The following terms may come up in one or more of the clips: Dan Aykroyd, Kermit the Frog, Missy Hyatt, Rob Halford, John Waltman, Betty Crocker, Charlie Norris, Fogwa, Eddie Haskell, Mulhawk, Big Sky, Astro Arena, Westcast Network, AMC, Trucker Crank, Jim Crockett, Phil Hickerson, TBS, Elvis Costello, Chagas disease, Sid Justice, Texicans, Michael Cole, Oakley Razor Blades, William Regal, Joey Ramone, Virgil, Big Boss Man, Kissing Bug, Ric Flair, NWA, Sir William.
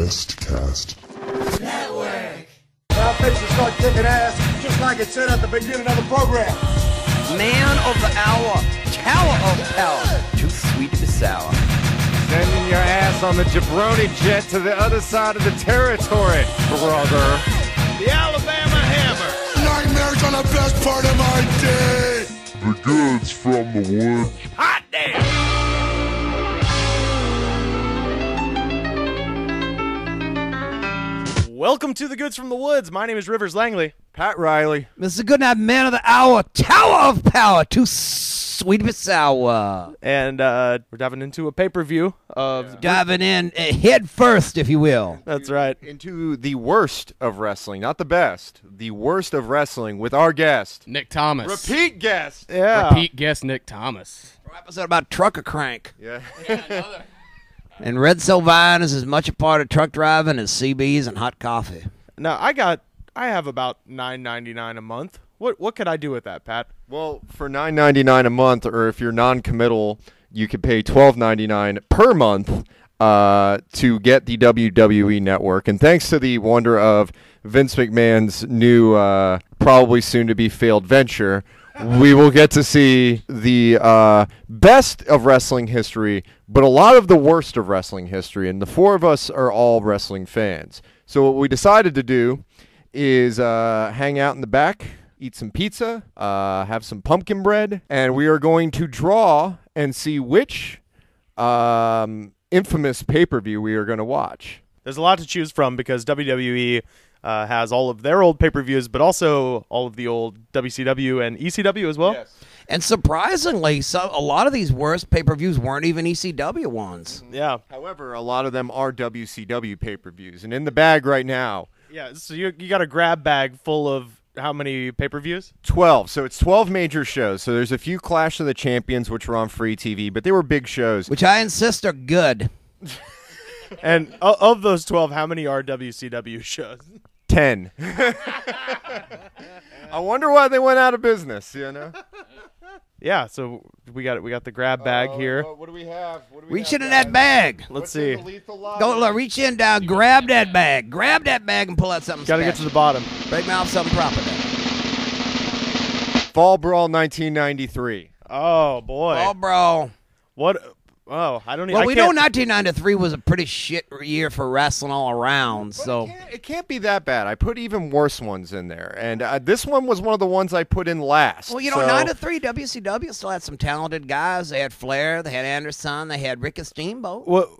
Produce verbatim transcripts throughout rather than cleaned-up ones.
Westcast Network. Our pitchers start kicking ass, just like it said at the beginning of the program. Man of the hour, tower of power, too sweet to sour. Sending your ass on the jabroni jet to the other side of the territory, brother. The Alabama Hammer. Nightmares are the best part of my day. The goods from the woods. Hot damn! Welcome to the Goods from the Woods. My name is Rivers Langley. Pat Reilly. Mister Goodnight, man of the hour, tower of power, too sweet but sour. And uh, we're diving into a pay-per-view of yeah. diving in uh, head first, if you will. That's right. Into the worst of wrestling, not the best. The worst of wrestling with our guest, Nick Thomas. Repeat guest. Yeah. Repeat guest, Nick Thomas. For an episode about Trucker Crank. Yeah. yeah another. And Red Cell Vine is as much a part of truck driving as C Bs and hot coffee. Now, I got, I have about nine ninety-nine a month. What what could I do with that, Pat? Well, for nine ninety-nine a month, or if you're non-committal, you could pay twelve ninety-nine per month uh, to get the W W E Network. And thanks to the wonder of Vince McMahon's new, uh, probably soon-to-be failed venture, we will get to see the uh, best of wrestling history, but a lot of the worst of wrestling history, and the four of us are all wrestling fans. So what we decided to do is uh, hang out in the back, eat some pizza, uh, have some pumpkin bread, and we are going to draw and see which um, infamous pay-per-view we are going to watch. There's a lot to choose from because W W E... Uh, has all of their old pay-per-views, but also all of the old W C W and E C W as well. Yes. And surprisingly, so a lot of these worst pay-per-views weren't even E C W ones. Yeah. However, a lot of them are W C W pay-per-views, and in the bag right now. Yeah, so you, you got a grab bag full of how many pay-per-views? twelve. So it's twelve major shows. So there's a few Clash of the Champions, which were on free T V, but they were big shows. Which I insist are good. And of those twelve, how many are W C W shows? ten. I wonder why they went out of business, you know? Yeah, so we got we got the grab bag uh, here. What do we have? What do we reach have into bag? That bag. Let's What's see. Go look, reach in down, grab that bag. Grab that bag and pull out something special. Got to get to the bottom. Break mouth something proper. Now. Fall Brawl nineteen ninety-three. Oh, boy. Fall Brawl. What... Oh, I don't even. Well, I we know nineteen ninety-three was a pretty shit year for wrestling all around, but so. It can't, it can't be that bad. I put even worse ones in there, and uh, this one was one of the ones I put in last. Well, you know, so. ninety-three W C W still had some talented guys. They had Flair, they had Anderson, they had Ricky Steamboat. Well,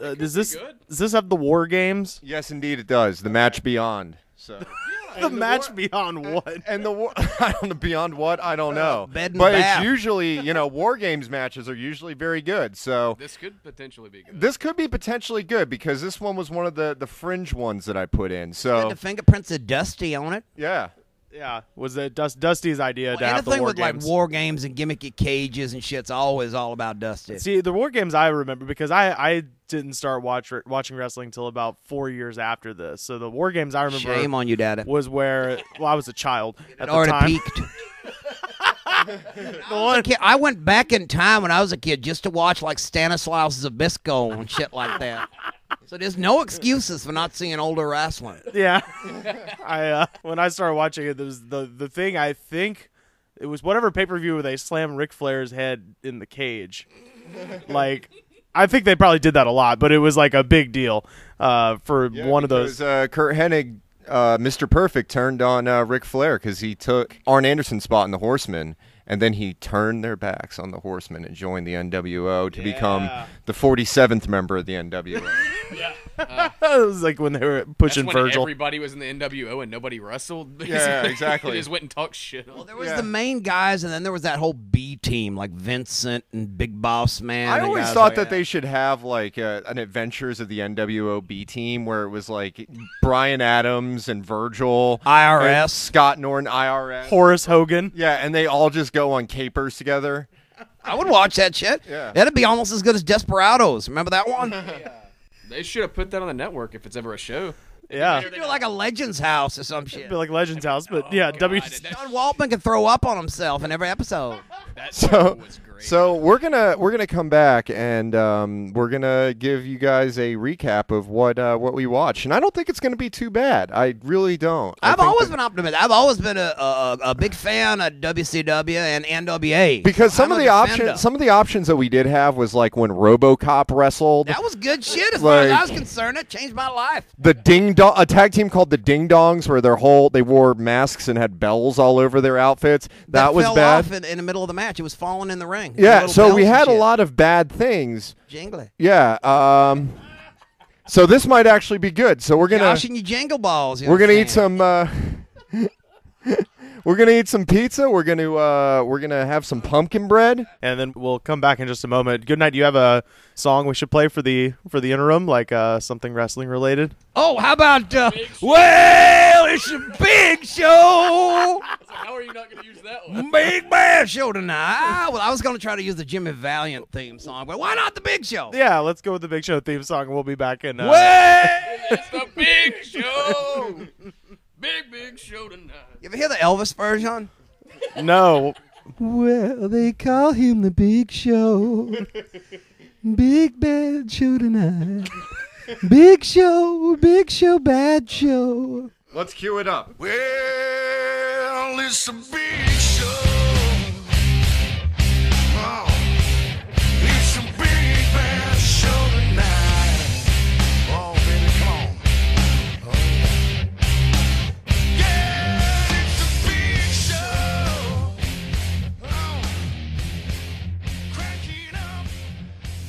uh, does this does this have the War Games? Yes, indeed it does. The match beyond. So. The and match the war, beyond what? And, and the war, I don't know, beyond what? I don't know. Bed and but bath. It's usually, you know, War Games matches are usually very good. So this could potentially be good. This could be potentially good because this one was one of the, the fringe ones that I put in. So it had the fingerprints of Dusty on it. Yeah. Yeah. Was that Dust, Dusty's idea well, to have the War with, Games? Anything with like War Games and gimmicky cages and shit's always all about Dusty. See, the War Games I remember because I... I didn't start watch, watching wrestling until about four years after this. So the War Games I remember Shame on you, Dada. Was where well I was a child it at the time. Peaked. the I, one. I went back in time when I was a kid just to watch like Stanislaus Zabisco and shit like that. So there's no excuses for not seeing older wrestling. Yeah. I uh, when I started watching it, there was the the thing I think it was whatever pay-per-view where they slammed Ric Flair's head in the cage. Like I think they probably did that a lot, but it was like a big deal uh, for yeah, one because, of those. Uh, Kurt Hennig, uh, Mister Perfect, turned on uh, Ric Flair because he took Arn Anderson's spot in the Horsemen, and then he turned their backs on the Horsemen and joined the N W O to yeah. become the forty-seventh member of the N W O. Yeah. Uh, it was like when they were pushing that's when Virgil. Everybody was in the N W O and nobody wrestled. Basically. Yeah, exactly. They just went and talked shit. Well, there was yeah. the main guys, and then there was that whole B team, like Vincent and Big Boss Man. I always thought like that, that they should have like uh, an Adventures of the N W O B team where it was like Brian Adams and Virgil, I R S, and Scott Norton, I R S, Horace Hogan. Yeah, and they all just go on capers together. I would watch that shit. Yeah, that'd be almost as good as Desperados. Remember that one? Yeah. They should have put that on the network if it's ever a show. Yeah. They should do like a Legends House or some shit. It'd be like Legends House, but oh, yeah. God, w John Waltman can throw up on himself in every episode. That so, was great. So we're gonna we're gonna come back and um, we're gonna give you guys a recap of what uh, what we watched, and I don't think it's gonna be too bad. I really don't. I've always been optimistic. I've always been a, a a big fan of W C W and N W A because some I'm of the options some of the options that we did have was like when RoboCop wrestled. That was good shit as far like, as I was concerned. It changed my life. The Ding Dong, a tag team called the Ding Dongs, where their whole they wore masks and had bells all over their outfits. That, that was fell bad. Off in, in the middle of the match, it was falling in the ring. Yeah, so we had a lot of bad things. Jingling. Yeah. Um, so this might actually be good. So we're gonna. Gosh, and you jingle balls. You we're gonna eat some. Uh, we're gonna eat some pizza. We're gonna uh, we're gonna have some pumpkin bread, and then we'll come back in just a moment. Good night. Do you have a song we should play for the for the interim, like uh, something wrestling related? Oh, how about uh, well, it's a big show. How are you not going to use that one? Big Bad Show tonight. Well, I was going to try to use the Jimmy Valiant theme song, but why not the Big Show? Yeah, let's go with the Big Show theme song, and we'll be back in. Uh... Well, it's the Big Show. Big, big show tonight. You ever hear the Elvis version? No. Well, they call him the Big Show. Big Bad Show tonight. Big Show, Big Show, Bad Show. Let's cue it up. Well, it's a big show. Oh, it's a big bad show tonight. Oh, baby, come on. Oh. Yeah, it's a big show. Oh, crack it up.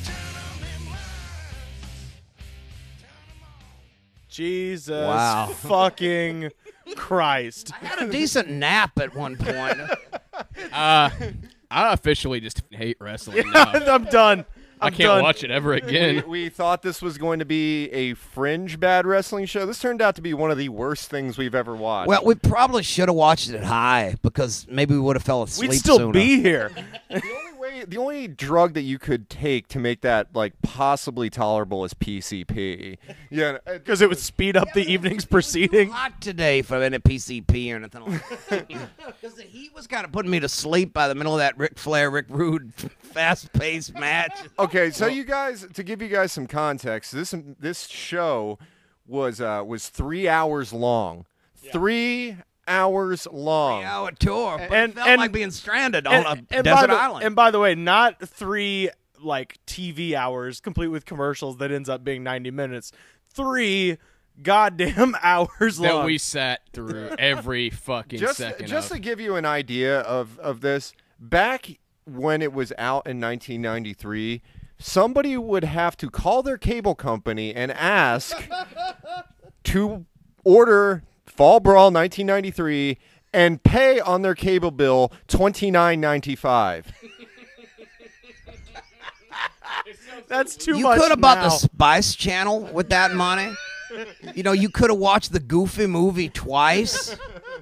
Turn on them lights. Turn them on. Jesus. Wow. Fucking Christ. I had a decent nap at one point. uh, I officially just hate wrestling now. I'm done. I'm I can't done. watch it ever again. We, we thought this was going to be a fringe bad wrestling show. This turned out to be one of the worst things we've ever watched. Well, we probably should have watched it high because maybe we would have fell asleep We'd still sooner. be here. The only way, the only drug that you could take to make that like possibly tolerable is P C P. Yeah, because it would speed up yeah, the evening's proceedings. Hot today for any P C P or anything like that. Because the heat was kind of putting me to sleep by the middle of that Ric Flair, Rick Rude fast-paced match. Okay, so you guys, to give you guys some context, this this show was uh, was three hours long, yeah. three hours long, three hour tour, but and it felt and, like being stranded and, on a and desert by the, island. And by the way, not three like T V hours complete with commercials that ends up being ninety minutes. Three goddamn hours that long that we sat through every fucking just, second. Just of. to give you an idea of of this, back when it was out in nineteen ninety-three. Somebody would have to call their cable company and ask to order Fall Brawl nineteen ninety-three and pay on their cable bill twenty-nine ninety-five. That's too you much. You could have bought the Spice Channel with that money. You know, you could have watched the Goofy movie twice.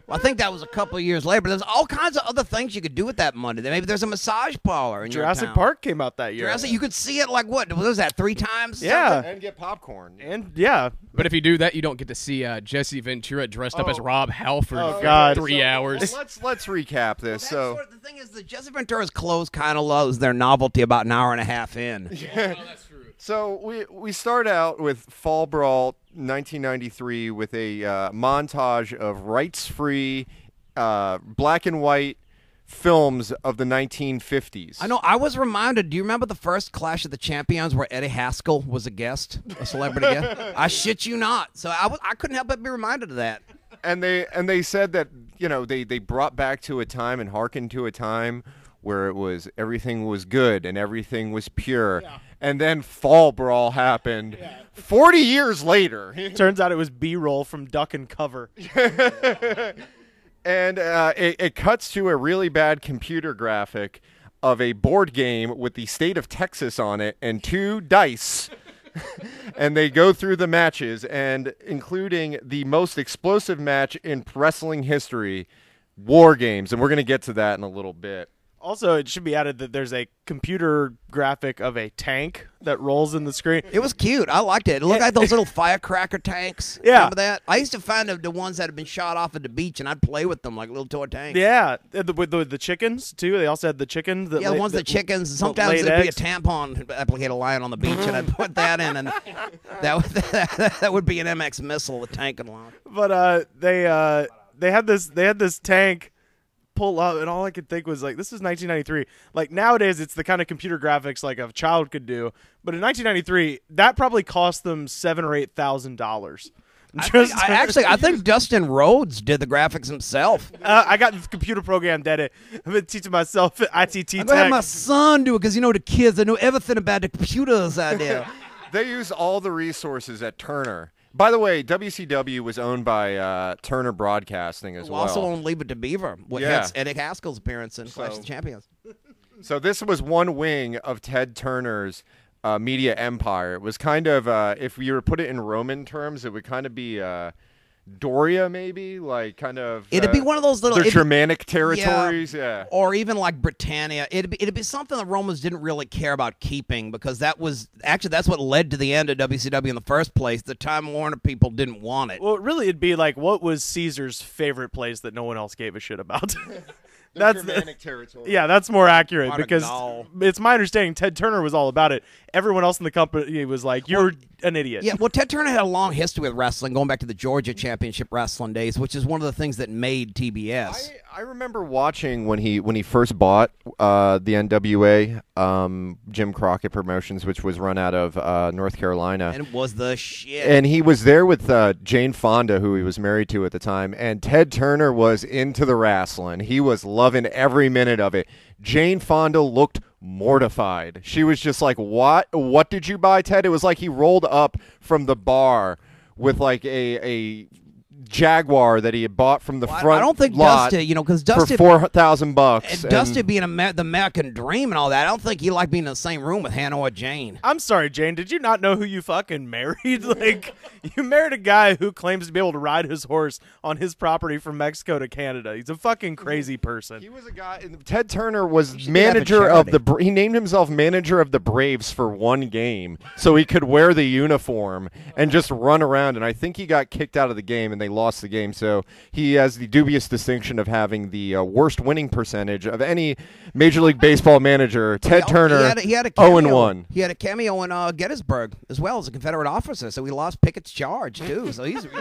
Well, I think that was a couple of years later, but there's all kinds of other things you could do with that money. Maybe there's a massage parlor in Jurassic your Park came out that year. Jurassic, you could see it like what? What was that, three times? Yeah. Something? And get popcorn. And yeah. But if you do that, you don't get to see uh, Jesse Ventura dressed oh. up as Rob Halford oh, for God. three so, hours. Well, let's let's recap this. Well, so sort of, the thing is that Jesse Ventura's clothes kind of lose their novelty about an hour and a half in. Yeah. Oh, that's true. So we we start out with Fall Brawl nineteen ninety-three with a uh, montage of rights-free uh, black and white films of the nineteen fifties. I know. I was reminded. Do you remember the first Clash of the Champions where Eddie Haskell was a guest, a celebrity guest? I shit you not. So I was, I couldn't help but be reminded of that. And they and they said that you know they they brought back to a time and hearkened to a time where it was everything was good and everything was pure. Yeah. And then Fall Brawl happened yeah. forty years later. Turns out it was B-roll from Duck and Cover. And uh, it, it cuts to a really bad computer graphic of a board game with the state of Texas on it and two dice. And they go through the matches, and including the most explosive match in wrestling history, War Games. And we're going to get to that in a little bit. Also, it should be added that there's a computer graphic of a tank that rolls in the screen. It was cute. I liked it. It looked like those little firecracker tanks. Yeah. Remember that? I used to find the, the ones that had been shot off at the beach, and I'd play with them like little toy tanks. Yeah. The, with the, the chickens, too. They also had the chickens. That yeah, the ones that the chickens. And sometimes there'd eggs. be a tampon applicator lying on the beach, and I'd put that in, and that would, that would be an M X missile with tank and launch. But uh, they uh, they had this they had this tank pull up, and all I could think was, like, this is nineteen ninety-three. Like, nowadays, it's the kind of computer graphics, like, a child could do. But in nineteen ninety-three, that probably cost them seven or eight thousand dollars. I think, I actually, I think Dustin Rhodes did the graphics himself. Uh, I got the computer program, did it. I've been teaching myself I T T I'm tech. I'm going to have my son do it, because, you know, the kids, they know everything about the computers out there. They use all the resources at Turner. By the way, W C W was owned by uh, Turner Broadcasting as well. Also owned Leave It to Beaver, with yeah. Eddie Haskell's appearance in so, Clash of the Champions. So this was one wing of Ted Turner's uh, media empire. It was kind of, uh, if you were to put it in Roman terms, it would kind of be uh, Doria, maybe? Like, kind of... It'd uh, be one of those little... Their Germanic territories, yeah, yeah. Or even, like, Britannia. It'd be, it'd be something the Romans didn't really care about keeping, because that was... Actually, that's what led to the end of W C W in the first place. The Time Warner people didn't want it. Well, really, it'd be like, what was Caesar's favorite place that no one else gave a shit about? That's Germanic territory. Yeah, that's more accurate, what because it's my understanding Ted Turner was all about it. Everyone else in the company was like, you're well, an idiot. Yeah, well, Ted Turner had a long history with wrestling, going back to the Georgia Championship Wrestling days, which is one of the things that made T B S. I, I remember watching when he when he first bought uh, the N W A, um, Jim Crockett Promotions, which was run out of uh, North Carolina. And it was the shit. And he was there with uh, Jane Fonda, who he was married to at the time, and Ted Turner was into the wrestling. He was loving Loving every minute of it. Jane Fonda looked mortified. She was just like, "What? What did you buy, Ted?" It was like he rolled up from the bar with like a a Jaguar that he had bought from the well, front. I don't think Dusty, you know, because Dusty for four thousand bucks. And Dusty and, being a, the American Dream and all that. I don't think he liked being in the same room with Hannah or Jane. I'm sorry, Jane. Did you not know who you fucking married? Like, you married a guy who claims to be able to ride his horse on his property from Mexico to Canada. He's a fucking crazy person. He was a guy. And Ted Turner was manager of the. He named himself manager of the Braves for one game, so he could wear the uniform and just run around. And I think he got kicked out of the game, and they lost. Lost the game, so he has the dubious distinction of having the uh, worst winning percentage of any Major League Baseball manager. Ted Turner, oh and one. He had a cameo in uh, Gettysburg as well as a Confederate officer, so he lost Pickett's charge too. So he's, he's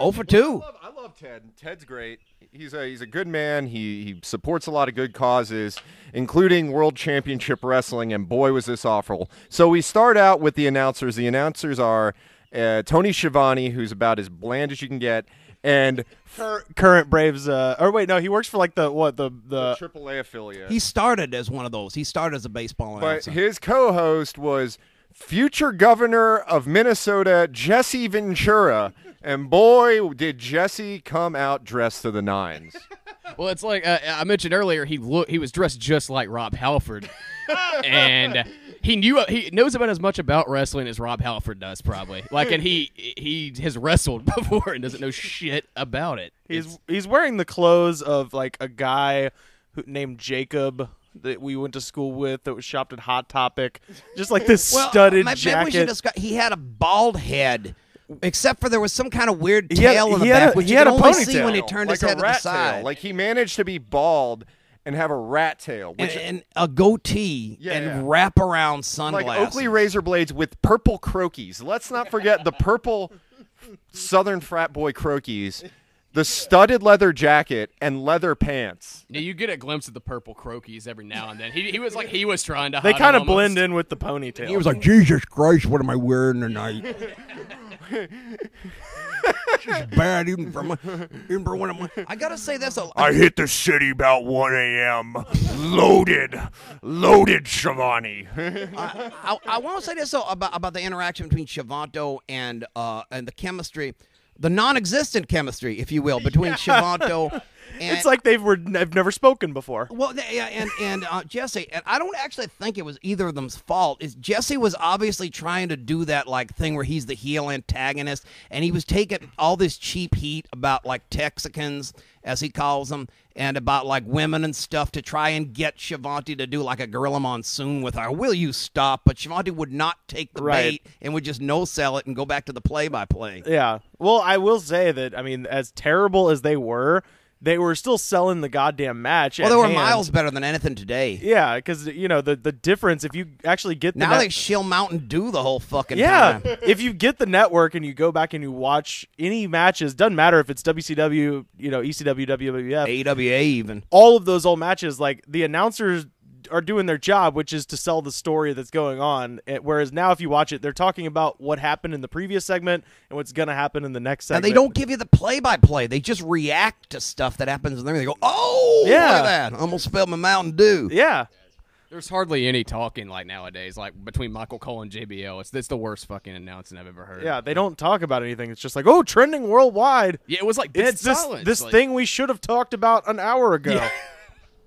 oh for two. I love, I love Ted. Ted's great. He's a he's a good man. He he supports a lot of good causes, including World Championship Wrestling. And boy, was this awful. So we start out with the announcers. The announcers are. Uh, Tony Schiavone, who's about as bland as you can get, and Cur current Braves. Uh, or wait, no, he works for like the what the the, the triple A affiliate. He started as one of those. He started as a baseball announcer. But his co-host was future governor of Minnesota, Jesse Ventura, and boy, did Jesse come out dressed to the nines. Well, it's like uh, I mentioned earlier. He looked. He was dressed just like Rob Halford, and. He knew he knows about as much about wrestling as Rob Halford does, probably. Like, and he he has wrestled before and doesn't know shit about it. He's it's, he's wearing the clothes of like a guy who, named Jacob that we went to school with that was shopped at Hot Topic, just like this well, studded my, jacket. Maybe we should describe, he had a bald head. Except for there was some kind of weird tail had, in the back, a, which you could only see when he turned like his head to the side. Tail. Like he managed to be bald. And have a rat tail. Which and, and a goatee yeah, and yeah. wrap around sunglasses. Like Oakley razor blades with purple croquis. Let's not forget the purple Southern frat boy croquis, the studded leather jacket, and leather pants. Now you get a glimpse of the purple croquis every now and then. He, he was like, he was trying to hide. They kind of blend in with the ponytail. He was like, Jesus Christ, what am I wearing tonight? She's bad even for my, even for one of my. I gotta say this. A, I, I hit the city about one A M Loaded, loaded, Schiavone. I, I, I want to say this though, about about the interaction between Schiavone and uh and the chemistry, the non-existent chemistry, if you will, between yeah. Schiavone And it's like they were have never spoken before. Well, yeah, and and uh, Jesse, and I don't actually think it was either of them's fault. Is Jesse was obviously trying to do that like thing where he's the heel antagonist, and he was taking all this cheap heat about like Texicans, as he calls them, and about like women and stuff to try and get Schiavone to do like a Gorilla Monsoon with her. Will you stop? But Schiavone would not take the right bait and would just no-sell it and go back to the play-by-play. Yeah. Well, I will say that, I mean, as terrible as they were, they were still selling the goddamn match. Well, they were hand. miles better than anything today. Yeah, because, you know, the, the difference, if you actually get the Now net- they shill Mountain Dew the whole fucking yeah. time. Yeah, if you get the network and you go back and you watch any matches, doesn't matter if it's W C W, you know, E C W, W W F. A W A even. All of those old matches, like, the announcers are doing their job, which is to sell the story that's going on. Whereas now if you watch it, they're talking about what happened in the previous segment and what's going to happen in the next segment. And they don't give you the play-by-play. They just react to stuff that happens and then they go, oh, yeah. Look at that. I almost spelled my Mountain Dew. Yeah. There's hardly any talking like nowadays, like between Michael Cole and J B L. It's, it's the worst fucking announcing I've ever heard. Yeah, they don't talk about anything. It's just like, oh, trending worldwide. Yeah, it was like dead it's silence. This, this like, thing we should have talked about an hour ago. Yeah.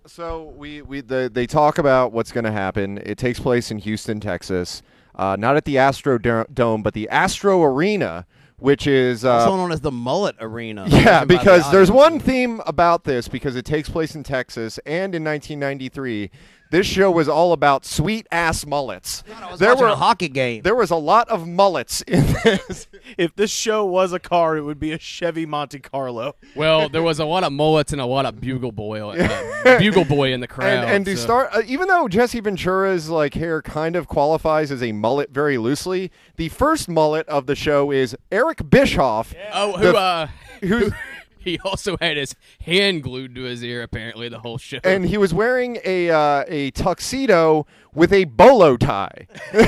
So we, we the, they talk about what's going to happen. It takes place in Houston, Texas, uh, not at the Astrodome, but the Astro Arena, which is uh, also known as the Mullet Arena. Yeah, because the there's one theme about this, because it takes place in Texas, and in nineteen ninety-three, this show was all about sweet ass mullets. God, I was there were a hockey game. There was a lot of mullets in this. If this show was a car, it would be a Chevy Monte Carlo. Well, there was a lot of mullets and a lot of bugle boy, uh, bugle boy in the crowd. And, and to so. start, uh, even though Jesse Ventura's like hair kind of qualifies as a mullet very loosely, the first mullet of the show is Eric Bischoff. Yeah. Oh, who? The, uh, who's, who He also had his hand glued to his ear, apparently, the whole show. And he was wearing a uh, a tuxedo with a bolo tie. you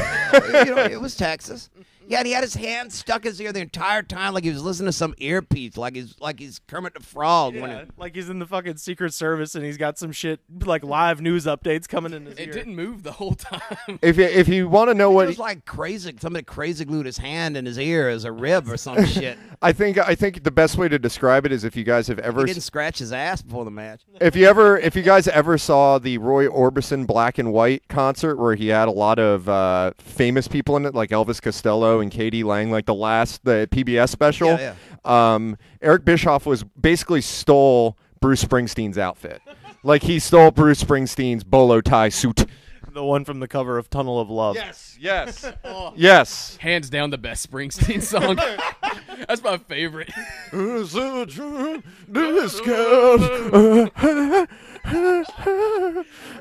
know, it was Texas. Yeah, and he had his hand stuck in his ear the entire time, like he was listening to some earpiece, like he's like he's Kermit the Frog. Yeah, when it, like he's in the fucking Secret Service and he's got some shit like live news updates coming in his it ear. It didn't move the whole time. If you, if you want to know it what, it was he, like crazy. Somebody crazy glued his hand in his ear as a rib or some shit. I think I think the best way to describe it is if you guys have ever he didn't s- scratch his ass before the match. If you ever if you guys ever saw the Roy Orbison Black and White concert where he had a lot of uh, famous people in it, like Elvis Costello and K D Lang, like the last the P B S special, yeah, yeah. Um, Eric Bischoff was basically stole Bruce Springsteen's outfit. Like he stole Bruce Springsteen's bolo tie suit. The one from the cover of Tunnel of Love. Yes, yes, oh. yes. Hands down the best Springsteen song. That's my favorite.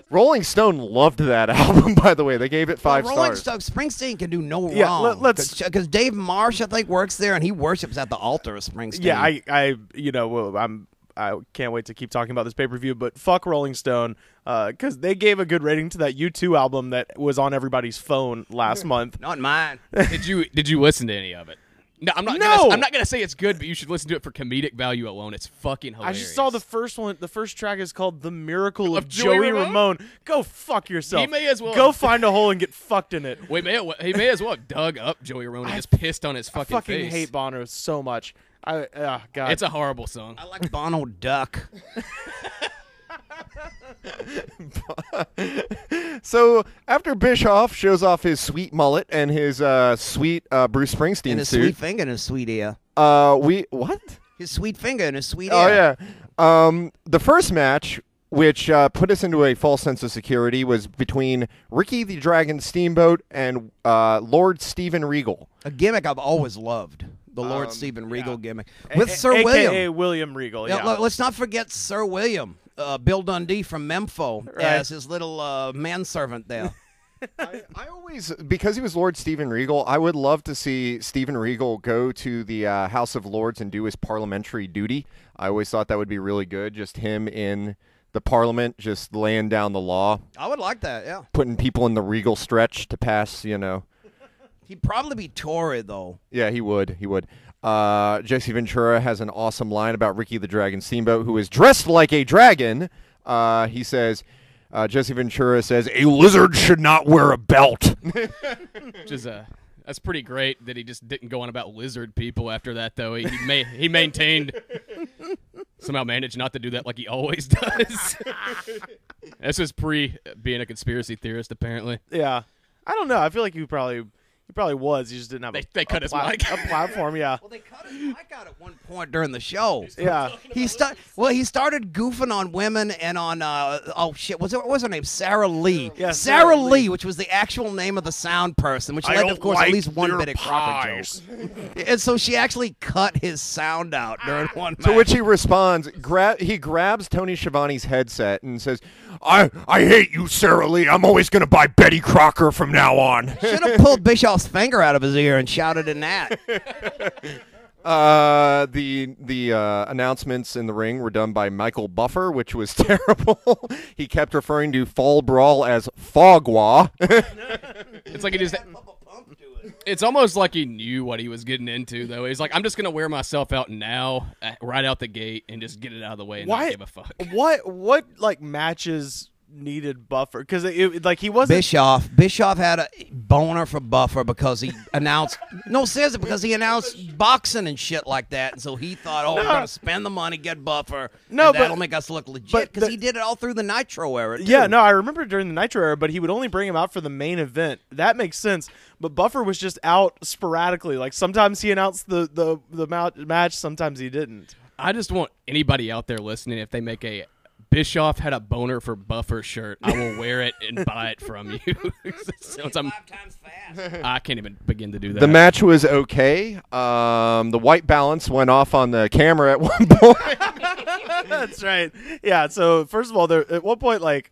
Rolling Stone loved that album, by the way. They gave it five well, Rolling stars. Rolling Stone, Springsteen can do no yeah, wrong. Because let, Dave Marsh, I think, works there, and he worships at the altar of Springsteen. Yeah, I, I you know, well, I'm... I can't wait to keep talking about this pay-per-view, but fuck Rolling Stone, because uh, they gave a good rating to that U two album that was on everybody's phone last month. Not mine. Did you Did you listen to any of it? No, I'm not. No. Gonna, I'm not gonna say it's good, but you should listen to it for comedic value alone. It's fucking hilarious. I just saw the first one. The first track is called "The Miracle of, of Joey, Joey Ramone? Ramone." Go fuck yourself. He may as well go find a hole and get fucked in it. Wait, may he may as well have dug up Joey Ramone and I, just pissed on his fucking face. I fucking face. hate Bono so much. I, oh God, it's a horrible song. I like Bono Duck. So after Bischoff shows off his sweet mullet and his uh, sweet uh, Bruce Springsteen and his suit, sweet finger and his sweet ear. Uh, we what? His sweet finger and his sweet ear. Oh yeah. Um, the first match, which uh, put us into a false sense of security, was between Ricky the Dragon Steamboat and uh, Lord Steven Regal. A gimmick I've always loved. The Lord um, Steven Regal yeah. gimmick. With a- Sir a- William. A K A William Regal, yeah. Now, let's not forget Sir William, uh, Bill Dundee from Memfo, right. as his little uh, manservant there. I, I always, because he was Lord Steven Regal, I would love to see Steven Regal go to the uh, House of Lords and do his parliamentary duty. I always thought that would be really good, just him in the parliament, just laying down the law. I would like that, yeah. Putting people in the Regal stretch to pass, you know. He'd probably be Tory, though. Yeah, he would. He would. Uh, Jesse Ventura has an awesome line about Ricky the Dragon Steamboat, who is dressed like a dragon. Uh, he says, uh, Jesse Ventura says, a lizard should not wear a belt. Which is a... That's pretty great that he just didn't go on about lizard people after that, though. He he, ma- he maintained somehow managed not to do that like he always does. This is pre being a conspiracy theorist, apparently. Yeah. I don't know. I feel like he probably he probably was. He just didn't have they, a, they cut a, his pla- mic. a platform, yeah. Well, they cut his mic out at one point during the show. Yeah. He start, well, he started goofing on women and on, uh, oh, shit, what was, what was her name? Sarah Lee. Yeah, Sarah, Sarah Lee, Lee, which was the actual name of the sound person, which I led, of course, like at least one bit of proper jokes. And so she actually cut his sound out during one match. To which he responds, gra- he grabs Tony Schiavone's headset and says, I, I hate you, Sarah Lee. I'm always going to buy Betty Crocker from now on. Should have pulled Bischoff's finger out of his ear and shouted in that. Uh, the the uh, announcements in the ring were done by Michael Buffer, which was terrible. He kept referring to Fall Brawl as Fogwa. It's like he just... It's almost like he knew what he was getting into, though. He's like, I'm just going to wear myself out now, right out the gate, and just get it out of the way and what, not give a fuck. What, what like, matches needed Buffer? Because, like, he wasn't... Bischoff. Bischoff had a boner for Buffer because he announced... no, seriously, because he announced boxing and shit like that, and so he thought, oh, no. we're going to spend the money, get Buffer, no, and that'll but, make us look legit, because he did it all through the Nitro era, too. Yeah, no, I remember during the Nitro era, but he would only bring him out for the main event. That makes sense. But Buffer was just out sporadically. Like, sometimes he announced the, the, the match, sometimes he didn't. I just want anybody out there listening, if they make a Bischoff had a boner for Buffer shirt, I will wear it and buy it from you. Five I'm, times fast. I can't even begin to do that. The match was okay. Um, the white balance went off on the camera at one point. That's right. Yeah, so first of all, there at one point, like,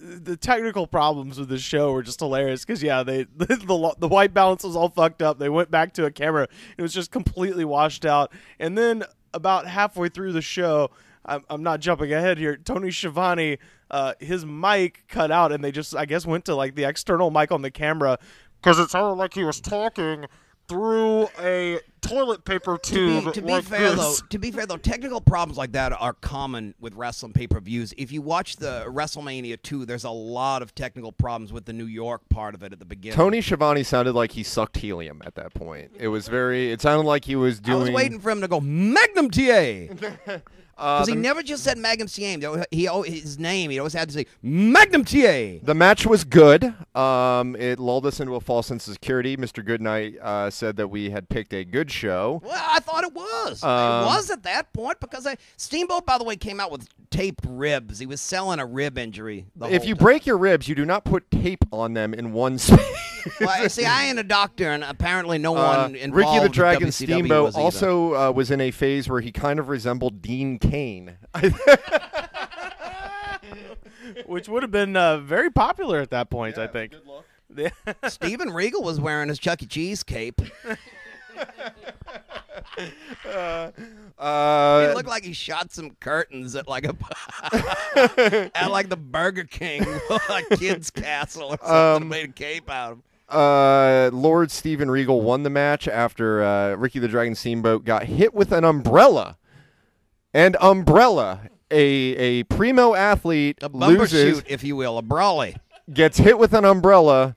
the technical problems with the show were just hilarious because, yeah, they the, the the white balance was all fucked up. They went back to a camera. It was just completely washed out. And then about halfway through the show, I'm, I'm not jumping ahead here, Tony Schiavone, uh, his mic cut out, and they just, I guess, went to, like, the external mic on the camera because it sounded like he was talking through a toilet paper tube. To be, to be like fair, this. though, to be fair though, technical problems like that are common with wrestling pay-per-views. If you watch the WrestleMania two, there's a lot of technical problems with the New York part of it at the beginning. Tony Schiavone sounded like he sucked helium at that point. It was very. It sounded like he was doing. I was waiting for him to go Magnum T A. Because uh, he never just said Magnum T A. He, he, his name, he always had to say Magnum T A. The match was good. Um, it lulled us into a false sense of security. Mister Goodnight uh, said that we had picked a good show. Well, I thought it was. Um, it was at that point because I, Steamboat, by the way, came out with taped ribs. He was selling a rib injury. The if whole you time. break your ribs, you do not put tape on them in one space. Well, see, I ain't a doctor, and apparently no one uh, involved. Ricky the Dragon with Steamboat was also uh, was in a phase where he kind of resembled Dean Cain. Which would have been uh, very popular at that point, yeah, I think. Good luck. Steven Regal was wearing his Chuck E. Cheese cape. Uh, uh, he looked like he shot some curtains at like a at like the Burger King, like Kid's Castle or something, um, made a cape out of him. Uh, Lord Steven Regal won the match after uh, Ricky the Dragon Steamboat got hit with an umbrella. And umbrella, a a primo athlete a bumper loses, shoot, if you will, a brawly gets hit with an umbrella,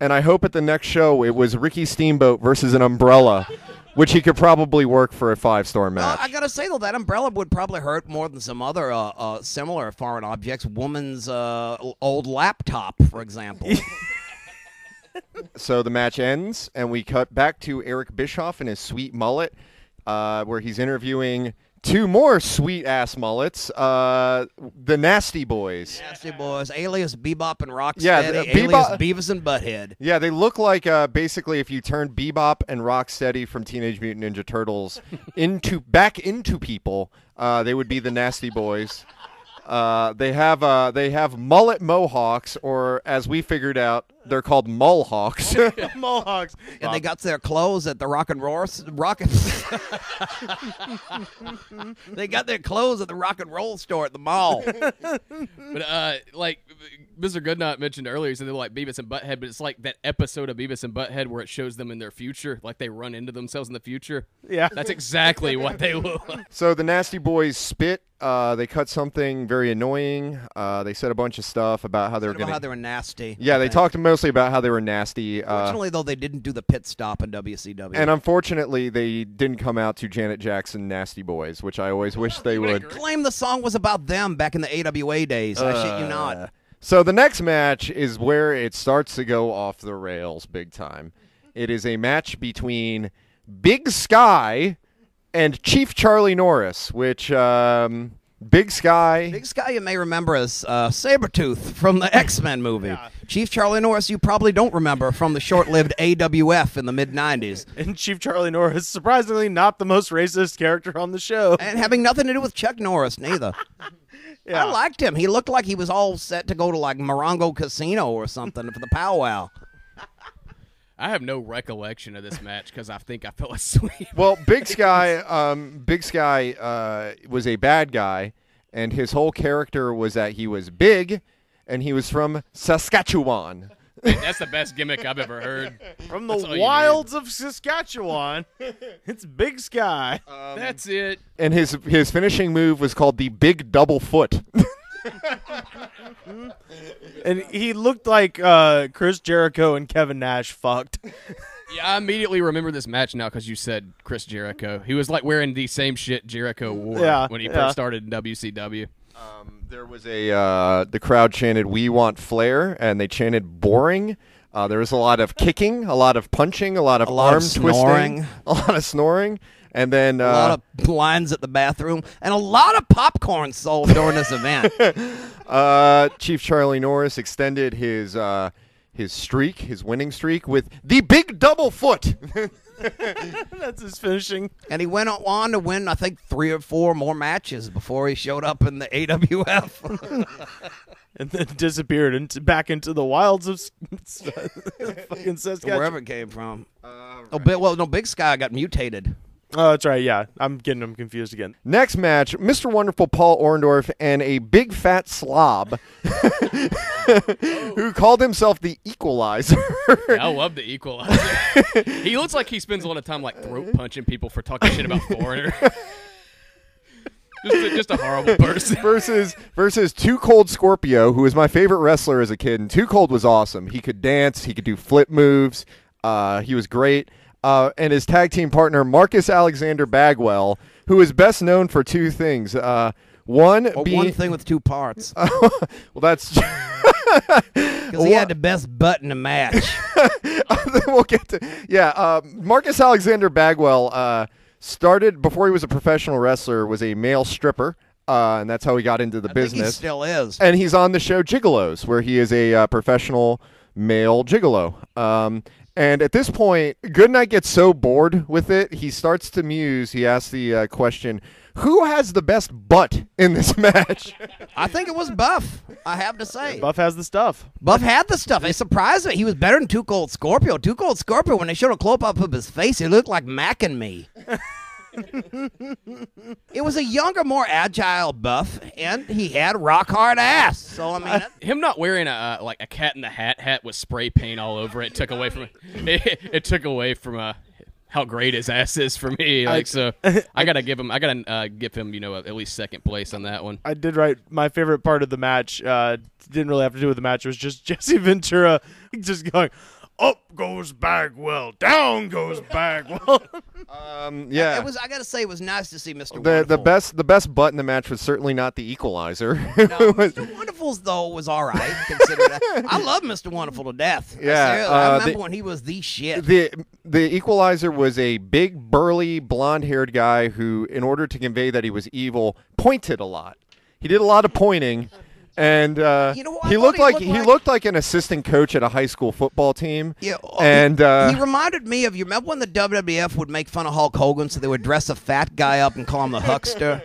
and I hope at the next show it was Ricky Steamboat versus an umbrella, which he could probably work for a five-star match. Uh, I gotta say though, that umbrella would probably hurt more than some other uh, uh, similar foreign objects. Woman's uh, old laptop, for example. So the match ends, and we cut back to Eric Bischoff and his sweet mullet, uh, where he's interviewing two more sweet-ass mullets, uh, the Nasty Boys. Nasty Boys, alias Bebop and Rocksteady, yeah, the, uh, Bebop, alias Beavis and Butthead. Yeah, they look like, uh, basically, if you turn Bebop and Rocksteady from Teenage Mutant Ninja Turtles into back into people, uh, they would be the Nasty Boys. Uh, they have uh, they have mullet mohawks, or as we figured out, they're called Mulhawks. Mulhawks, and they got their clothes at the Rock and Roll Rock. And they got their clothes at the Rock and Roll store at the mall. But uh, like Mister Goodnight mentioned earlier, he said they're like Beavis and Butthead, but it's like that episode of Beavis and Butthead where it shows them in their future, like they run into themselves in the future. Yeah, that's exactly what they look like. So the Nasty Boys spit. Uh, they cut something very annoying. Uh, they said a bunch of stuff about how they were going to how they were nasty. Yeah, they talked to most. mostly about how they were nasty. Unfortunately, uh, though, they didn't do the pit stop in W C W. And unfortunately, they didn't come out to Janet Jackson Nasty Boys, which I always wish they would. Claim the song was about them back in the A W A days. Uh, I shit you not. So the next match is where it starts to go off the rails big time. It is a match between Big Sky and Chief Charlie Norris, which... Um, Big Sky. Big Sky, you may remember as uh, Sabretooth from the X-Men movie. Yeah. Chief Charlie Norris, you probably don't remember from the short-lived A W F in the mid nineties. And Chief Charlie Norris, surprisingly not the most racist character on the show. And having nothing to do with Chuck Norris, neither. Yeah. I liked him. He looked like he was all set to go to, like, Morongo Casino or something for the powwow. I have no recollection of this match because I think I fell asleep. Well, Big Sky, um, Big Sky uh, was a bad guy, and his whole character was that he was big, and he was from Saskatchewan. That's the best gimmick I've ever heard. From the wilds of Saskatchewan, it's Big Sky. Um, That's it. And his his finishing move was called the Big Double Foot. And he looked like uh, Chris Jericho and Kevin Nash fucked. Yeah, I immediately remember this match now because you said Chris Jericho. He was like wearing the same shit Jericho wore yeah, when he yeah. first started in W C W. Um, there was a uh, the crowd chanted "We want Flair" and they chanted "Boring." Uh, there was a lot of kicking, a lot of punching, a lot of a lot arm of twisting, a lot of snoring. And then uh, a lot of blinds at the bathroom, and a lot of popcorn sold during this event. uh, Chief Charlie Norris extended his uh, his streak, his winning streak, with the Big Double Foot. That's his finishing. And he went on to win, I think, three or four more matches before he showed up in the A W F. And then disappeared into, back into the wilds of fucking Saskatchewan. Wherever it came from. Uh, right. Oh, but, well, no, Big Sky got mutated. Oh, that's right, yeah. I'm getting them confused again. Next match, Mister Wonderful Paul Orndorff and a big fat slob who called himself the Equalizer. Yeah, I love the Equalizer. He looks like he spends a lot of time like throat punching people for talking shit about foreigners. Just a, just a horrible person. Versus versus Too Cold Scorpio, who was my favorite wrestler as a kid, and Too Cold was awesome. He could dance, he could do flip moves, uh, he was great. Uh, and his tag team partner, Marcus Alexander Bagwell, who is best known for two things. Uh, one well, being... One thing with two parts. Uh, well, that's... Because he had the best butt in the match. We'll get to... Yeah, uh, Marcus Alexander Bagwell uh, started, before he was a professional wrestler, was a male stripper. Uh, and that's how he got into the I business. Think he still is. And he's on the show Gigolos, where he is a uh, professional male gigolo. Um And at this point, Goodnight gets so bored with it, he starts to muse. He asks the uh, question, who has the best butt in this match? I think it was Buff, I have to say. Buff has the stuff. Buff had the stuff. It surprised me. He was better than Too Cold Scorpio. Too Cold Scorpio, when they showed a close-up of his face, he looked like Mac and me. It was a younger, more agile Buff, and he had rock hard ass. So I mean, uh, him not wearing a uh, like a Cat in the Hat hat with spray paint all over it took away from it, it took away from uh, how great his ass is for me. Like I, so, I gotta give him. I gotta uh, give him. You know, at least second place on that one. I did write my favorite part of the match. Uh, didn't really have to do with the match. It was just Jesse Ventura just going. Up goes Bagwell, down goes Bagwell. um, yeah, it was. I gotta say, it was nice to see Mister The, Wonderful. The best, the best butt in the match was certainly not the Equalizer. No, Mister Wonderful's though was all right. Consider that. I love Mister Wonderful to death. Yeah, uh, I remember the, when he was the shit. The the Equalizer was a big, burly, blonde-haired guy who, in order to convey that he was evil, pointed a lot. He did a lot of pointing. And uh, you know he looked he like looked he like? looked like an assistant coach at a high school football team. Yeah, and he, uh, he reminded me of you. Remember when the W W F would make fun of Hulk Hogan, so they would dress a fat guy up and call him the Huckster.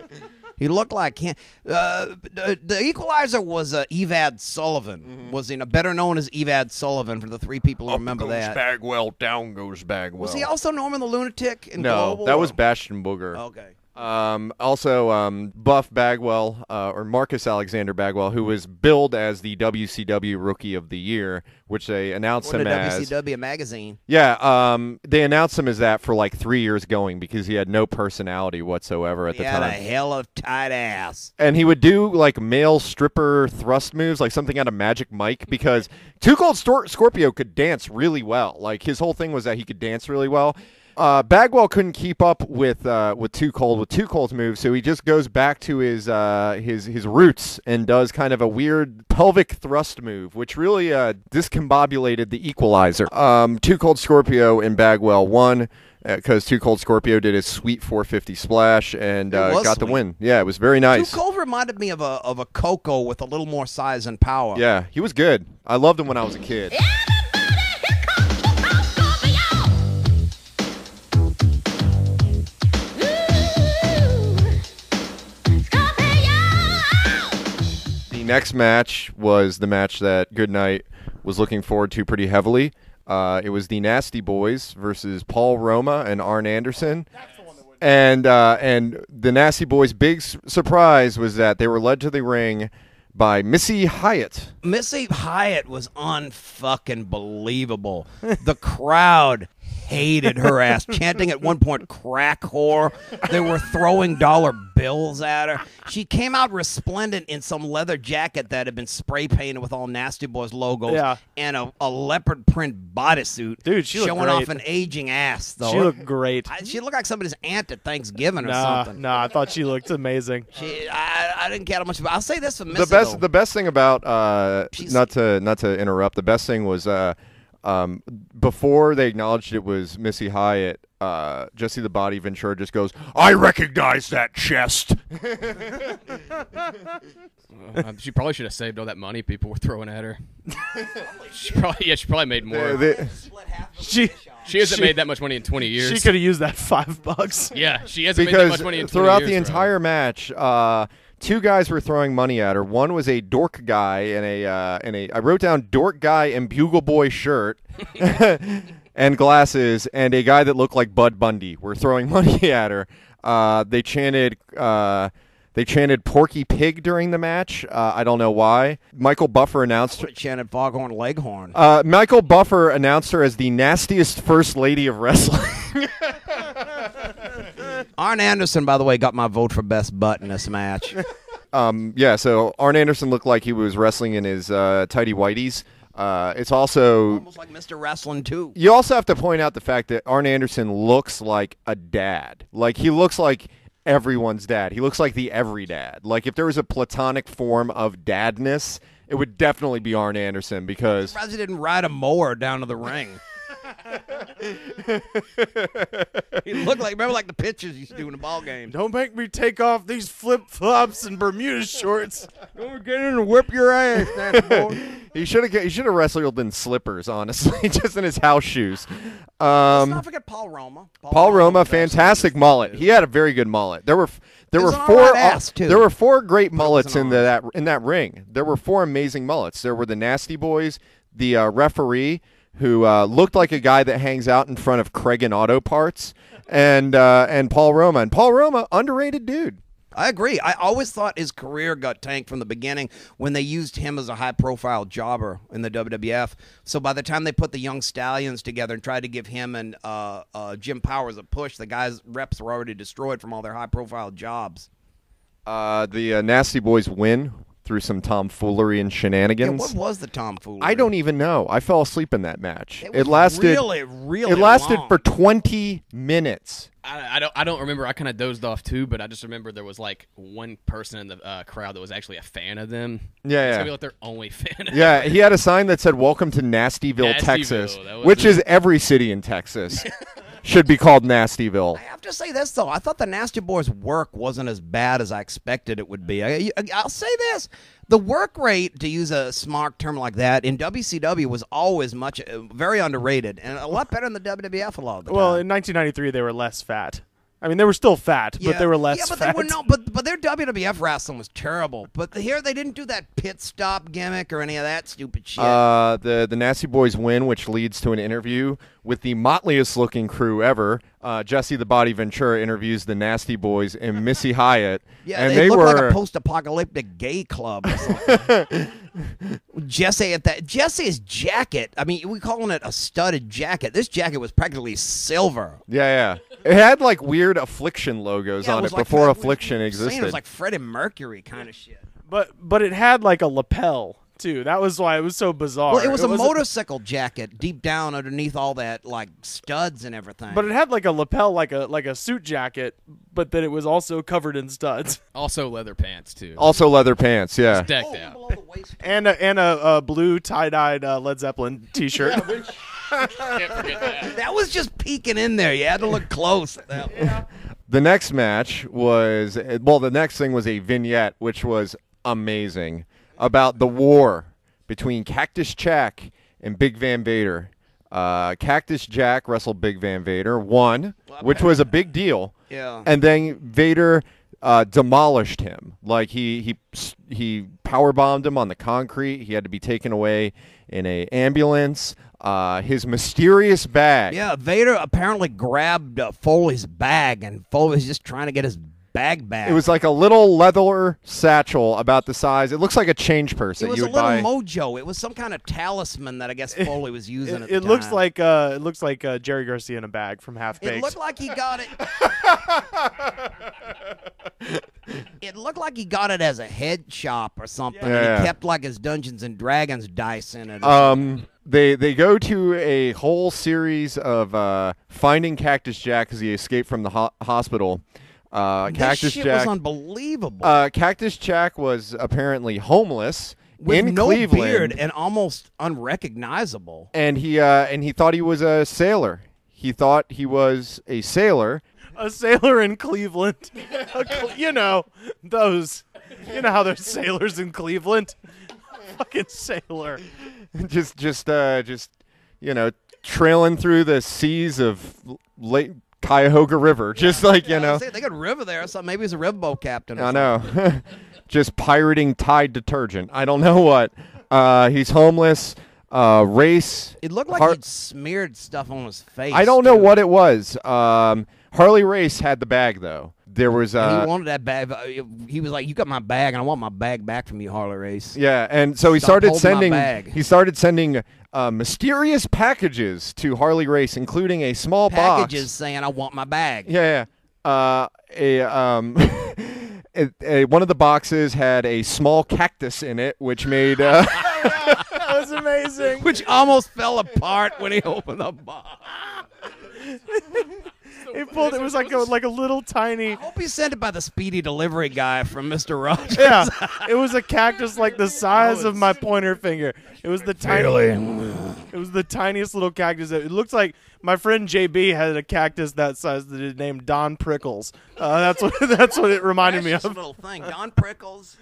He looked like him. Uh, the, the Equalizer was uh, Evad Sullivan. Mm-hmm. Was you know, better known as Evad Sullivan for the three people who Up remember goes that. Bagwell, down goes Bagwell. Was he also Norman the Lunatic in no, Global? No, that was Bastion Booger. Okay. Um, also, um, Buff Bagwell, uh, or Marcus Alexander Bagwell, who was billed as the W C W Rookie of the Year, which they announced him as. W C W magazine. Yeah, um, they announced him as that for like three years going because he had no personality whatsoever at the time. He had a hell of tight ass. And he would do like male stripper thrust moves, like something out of Magic Mike, because Too Cold Stor- Scorpio could dance really well. Like his whole thing was that he could dance really well. Uh, Bagwell couldn't keep up with uh, with Too Cold with Too Cold's moves, so he just goes back to his uh, his his roots and does kind of a weird pelvic thrust move, which really uh, discombobulated the Equalizer. Um, Too Cold Scorpio and Bagwell won because uh, Too Cold Scorpio did his sweet four fifty splash and uh, got sweet. the win. Yeah, it was very nice. Too Cold reminded me of a of a Coco with a little more size and power. Yeah, he was good. I loved him when I was a kid. Yeah! Next match was the match that Goodnight was looking forward to pretty heavily. Uh, it was the Nasty Boys versus Paul Roma and Arn Anderson. And uh, and the Nasty Boys' big su- surprise was that they were led to the ring by Missy Hyatt. Missy Hyatt was unfucking believable. The crowd hated her ass, chanting at one point, "crack whore." They were throwing dollar bills at her. She came out resplendent in some leather jacket that had been spray painted with all Nasty Boys logos, yeah, and a, a leopard print bodysuit. Dude, she showing off an aging ass, though. She looked great. I, she looked like somebody's aunt at Thanksgiving or nah, something. Nah, I thought she looked amazing. She, I, I didn't care how much about. I'll say this for Missy. The best, though. the best thing about uh, not to not to interrupt. The best thing was. Uh, Um, before they acknowledged it was Missy Hyatt, uh, Jesse the Body Ventura just goes, "I recognize that chest." Well, she probably should have saved all that money people were throwing at her. she probably, yeah, she probably made more. They, they, she she hasn't she, made that much money in twenty years. She could have used that five bucks. Yeah, she hasn't because made that much money in twenty throughout years. Throughout the entire probably. match, uh, two guys were throwing money at her. One was a dork guy and a uh, and a I wrote down dork guy and bugle boy shirt and glasses, and a guy that looked like Bud Bundy were throwing money at her. Uh, they chanted uh, they chanted Porky Pig during the match. Uh, I don't know why. Michael Buffer announced her. Chanted Foghorn Leghorn. Uh, Michael Buffer announced her as the nastiest first lady of wrestling. Arn Anderson, by the way, got my vote for best butt in this match. um, yeah, so Arn Anderson looked like he was wrestling in his uh, tighty whities. Uh, it's also almost like Mister Wrestling too. You also have to point out the fact that Arn Anderson looks like a dad. Like he looks like everyone's dad. He looks like the every dad. Like if there was a platonic form of dadness, it would definitely be Arn Anderson because I'm surprised he didn't ride a mower down to the ring. He looked like, remember like the pitches used to do in the ball game. Don't make me take off these flip flops and Bermuda shorts. Go get in and whip your ass. he should have. He should have wrestled in slippers, honestly, just in his house shoes. Um, Let's not forget Paul Roma. Paul, Paul Roma, Roma fantastic mullet. He had a very good mullet. There were there were four ass, there were four great mullets in the, that in that ring. There were four amazing mullets. There were the Nasty Boys, the uh, referee, who uh, looked like a guy that hangs out in front of Cregan Auto Parts, and uh, and Paul Roma. And Paul Roma, underrated dude. I agree. I always thought his career got tanked from the beginning when they used him as a high-profile jobber in the W W F. So by the time they put the Young Stallions together and tried to give him and uh, uh, Jim Powers a push, the guys' reps were already destroyed from all their high-profile jobs. Uh, the uh, Nasty Boys win through some tomfoolery and shenanigans. Yeah, what was the tomfoolery? I don't even know. I fell asleep in that match. It, it lasted really, really. It lasted long. for twenty minutes. I, I don't. I don't remember. I kind of dozed off too, but I just remember there was like one person in the uh, crowd that was actually a fan of them. Yeah, it's yeah. Gonna be like their only fan. Of yeah, them. He had a sign that said "Welcome to Nastyville, Nastyville Texas," which it. is every city in Texas. Should be called Nastyville. I have to say this, though. I thought the Nasty Boys' work wasn't as bad as I expected it would be. I, I'll say this. The work rate, to use a smart term like that, in W C W was always much, uh, very underrated, and a lot better than the W W F a lot of the time. Well, in nineteen ninety-three, they were less fat. I mean, they were still fat, yeah. but they were less yeah, but fat. They were no, but, but their W W F wrestling was terrible. But here they didn't do that pit stop gimmick or any of that stupid shit. Uh, the, the Nasty Boys win, which leads to an interview with the motliest looking crew ever. Uh, Jesse the Body Ventura interviews the Nasty Boys and Missy Hyatt. Yeah, and they, they look were... like a post-apocalyptic gay club or something. Jesse at that Jesse's jacket. I mean, we calling it a studded jacket. This jacket was practically silver. Yeah, yeah. It had like weird Affliction logos yeah, on it, it like before that, Affliction it existed. It was like Freddie Mercury kind of shit. But but it had like a lapel too. That was why it was so bizarre. Well, it was it a motorcycle jacket deep down underneath all that like studs and everything. But it had like a lapel, like a like a suit jacket, but then it was also covered in studs. Also leather pants too. Also leather pants. Yeah. It's decked oh, out. And a, and a, a blue tie-dyed uh, Led Zeppelin T-shirt. Yeah, which, can't forget that. That was just peeking in there. You had to look close. At that one. Yeah. The next match was well. The next thing was a vignette, which was amazing, about the war between Cactus Jack and Big Van Vader. Uh, Cactus Jack wrestled Big Van Vader, won, which was a big deal. Yeah. And then Vader uh, demolished him. Like he he he power bombed him on the concrete. He had to be taken away in an ambulance. Uh, his mysterious bag. Yeah, Vader apparently grabbed uh, Foley's bag, and Foley's just trying to get his bag back. It was like a little leather satchel about the size. It looks like a change purse. It was you a would little buy. mojo. It was some kind of talisman that I guess Foley was using it, at the it time. Looks like, uh, it looks like uh, Jerry Garcia in a bag from Half-Baked. It looked like he got it... It looked like he got it as a head shop or something. Yeah. And he kept like his Dungeons and Dragons dice in it. Um, they they go to a whole series of uh, finding Cactus Jack because he escaped from the ho hospital. Uh, this Cactus shit Jack was unbelievable. Uh, Cactus Jack was apparently homeless. With in no Cleveland, beard and almost unrecognizable. And he uh, and he thought he was a sailor. He thought he was a sailor. A sailor in Cleveland, Cle you know those, you know how there's sailors in Cleveland, fucking sailor, just just uh, just you know trailing through the seas of late Cuyahoga River, just yeah, like you yeah, know they got a river there, so maybe he's a riverboat captain. Or I something. know, just pirating Tide detergent. I don't know what. Uh, he's homeless. Uh, race. It looked like he'd smeared stuff on his face. I don't know dude. what it was. Um. Harley Race had the bag, though. There was uh, he wanted that bag. He was like, "You got my bag, and I want my bag back from you, Harley Race." Yeah, and so he Stop started sending. He started sending uh, mysterious packages to Harley Race, including a small packages box. Packages saying, "I want my bag." Yeah, yeah. Uh, a um, a, a, one of the boxes had a small cactus in it, which made. Uh, that was amazing. Which almost fell apart when he opened the box. It pulled. It was like a like a little tiny. I hope he sent it by the speedy delivery guy from Mister Rogers. Yeah, it was a cactus like the size of my pointer finger. It was the tiny. It was the tiniest little cactus. It looks like my friend J B had a cactus that size that is named Don Prickles. Uh, that's what that's what it reminded me of. Little thing, Don Prickles.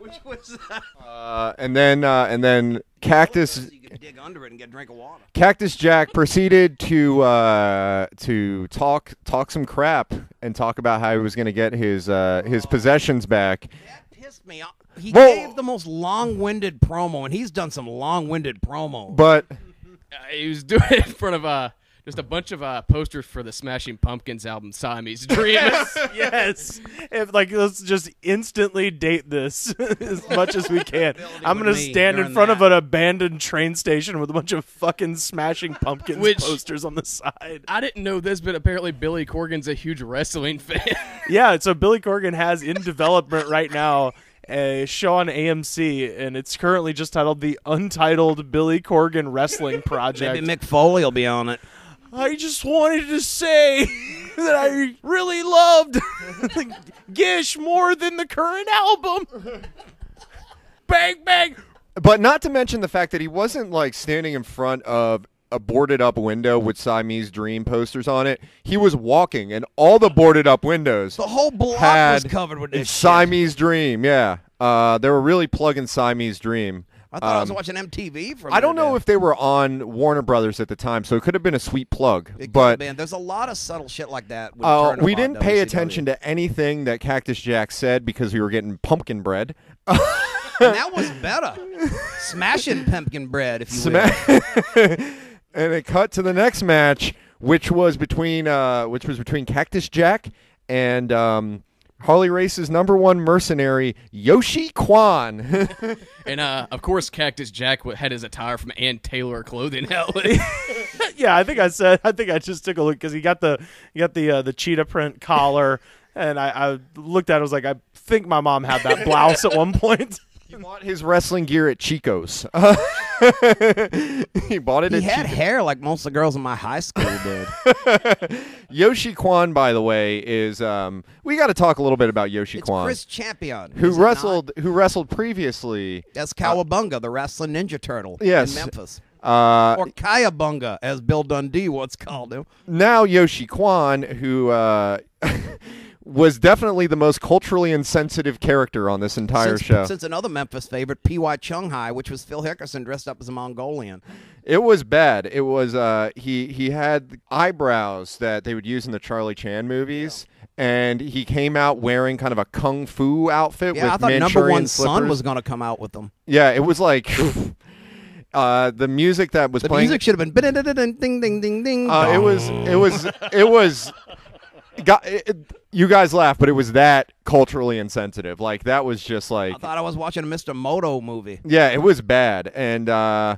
Which was. Uh, and then uh, and then cactus. Dig under it and get a drink of water. Cactus Jack proceeded to uh, to talk talk some crap and talk about how he was going to get his uh, his oh, possessions back. That pissed me off. He Whoa. gave the most long-winded promo, and he's done some long-winded promos. But uh, he was doing it in front of uh, just a bunch of uh, posters for the Smashing Pumpkins album Siamese Dream. Yes, yes. If, like let's just instantly date this as much as we can. I'm gonna stand in front that. of an abandoned train station with a bunch of fucking Smashing Pumpkins Which, posters on the side. I didn't know this, but apparently Billy Corgan's a huge wrestling fan. Yeah, so Billy Corgan has in development right now a show on A M C, and it's currently just titled The Untitled Billy Corgan Wrestling Project. Maybe Mick Foley will be on it. I just wanted to say that I really loved Gish more than the current album. Bang, bang. But not to mention the fact that he wasn't, like, standing in front of a boarded-up window with Siamese Dream posters on it. He was walking, and all the boarded-up windows The whole block was covered with this Siamese shit. Dream, yeah. Uh, they were really plugging Siamese Dream. I thought um, I was watching M T V. For I don't know if they were on Warner Brothers at the time, so it could have been a sweet plug. It but man, there's a lot of subtle shit like that. With uh, we didn't pay W C W. Attention to anything that Cactus Jack said because we were getting pumpkin bread. And that was better. Smashing pumpkin bread, if you Sma will. And it cut to the next match, which was between uh, which was between Cactus Jack and um, Harley Race's number one mercenary, Yoshi Kwan. And, uh, of course, Cactus Jack had his attire from Ann Taylor Clothing. Yeah, I think I said. I think I just took a look because he got the he got the uh, the cheetah print collar, and I, I looked at it. I was like, I think my mom had that blouse at one point. He bought his wrestling gear at Chico's. Uh, he bought it he at Chico's. He had hair like most of the girls in my high school did. Yoshi Kwan, by the way, is... Um, we got to talk a little bit about Yoshi it's Kwan. Chris Champion. Who wrestled Who wrestled previously... That's Cowabunga, uh, the wrestling Ninja Turtle yes, in Memphis. Uh, or Kayabunga, as Bill Dundee once called him. Now Yoshi Kwan, who... Uh, was definitely the most culturally insensitive character on this entire since, show. Since another Memphis favorite, P Y Chunghai, which was Phil Hickerson dressed up as a Mongolian. It was bad. It was uh, he he had eyebrows that they would use in the Charlie Chan movies, yeah. And he came out wearing kind of a kung fu outfit. Yeah, with I thought Manchurian number one slippers. Son was going to come out with them. Yeah, it was like. Uh, the music that was the playing. The music should have been ding ding ding ding. Uh, it was it was it was. Got, it, you guys laugh, but it was that culturally insensitive. Like, that was just like... I thought I was watching a Mister Moto movie. Yeah, it was bad. And uh,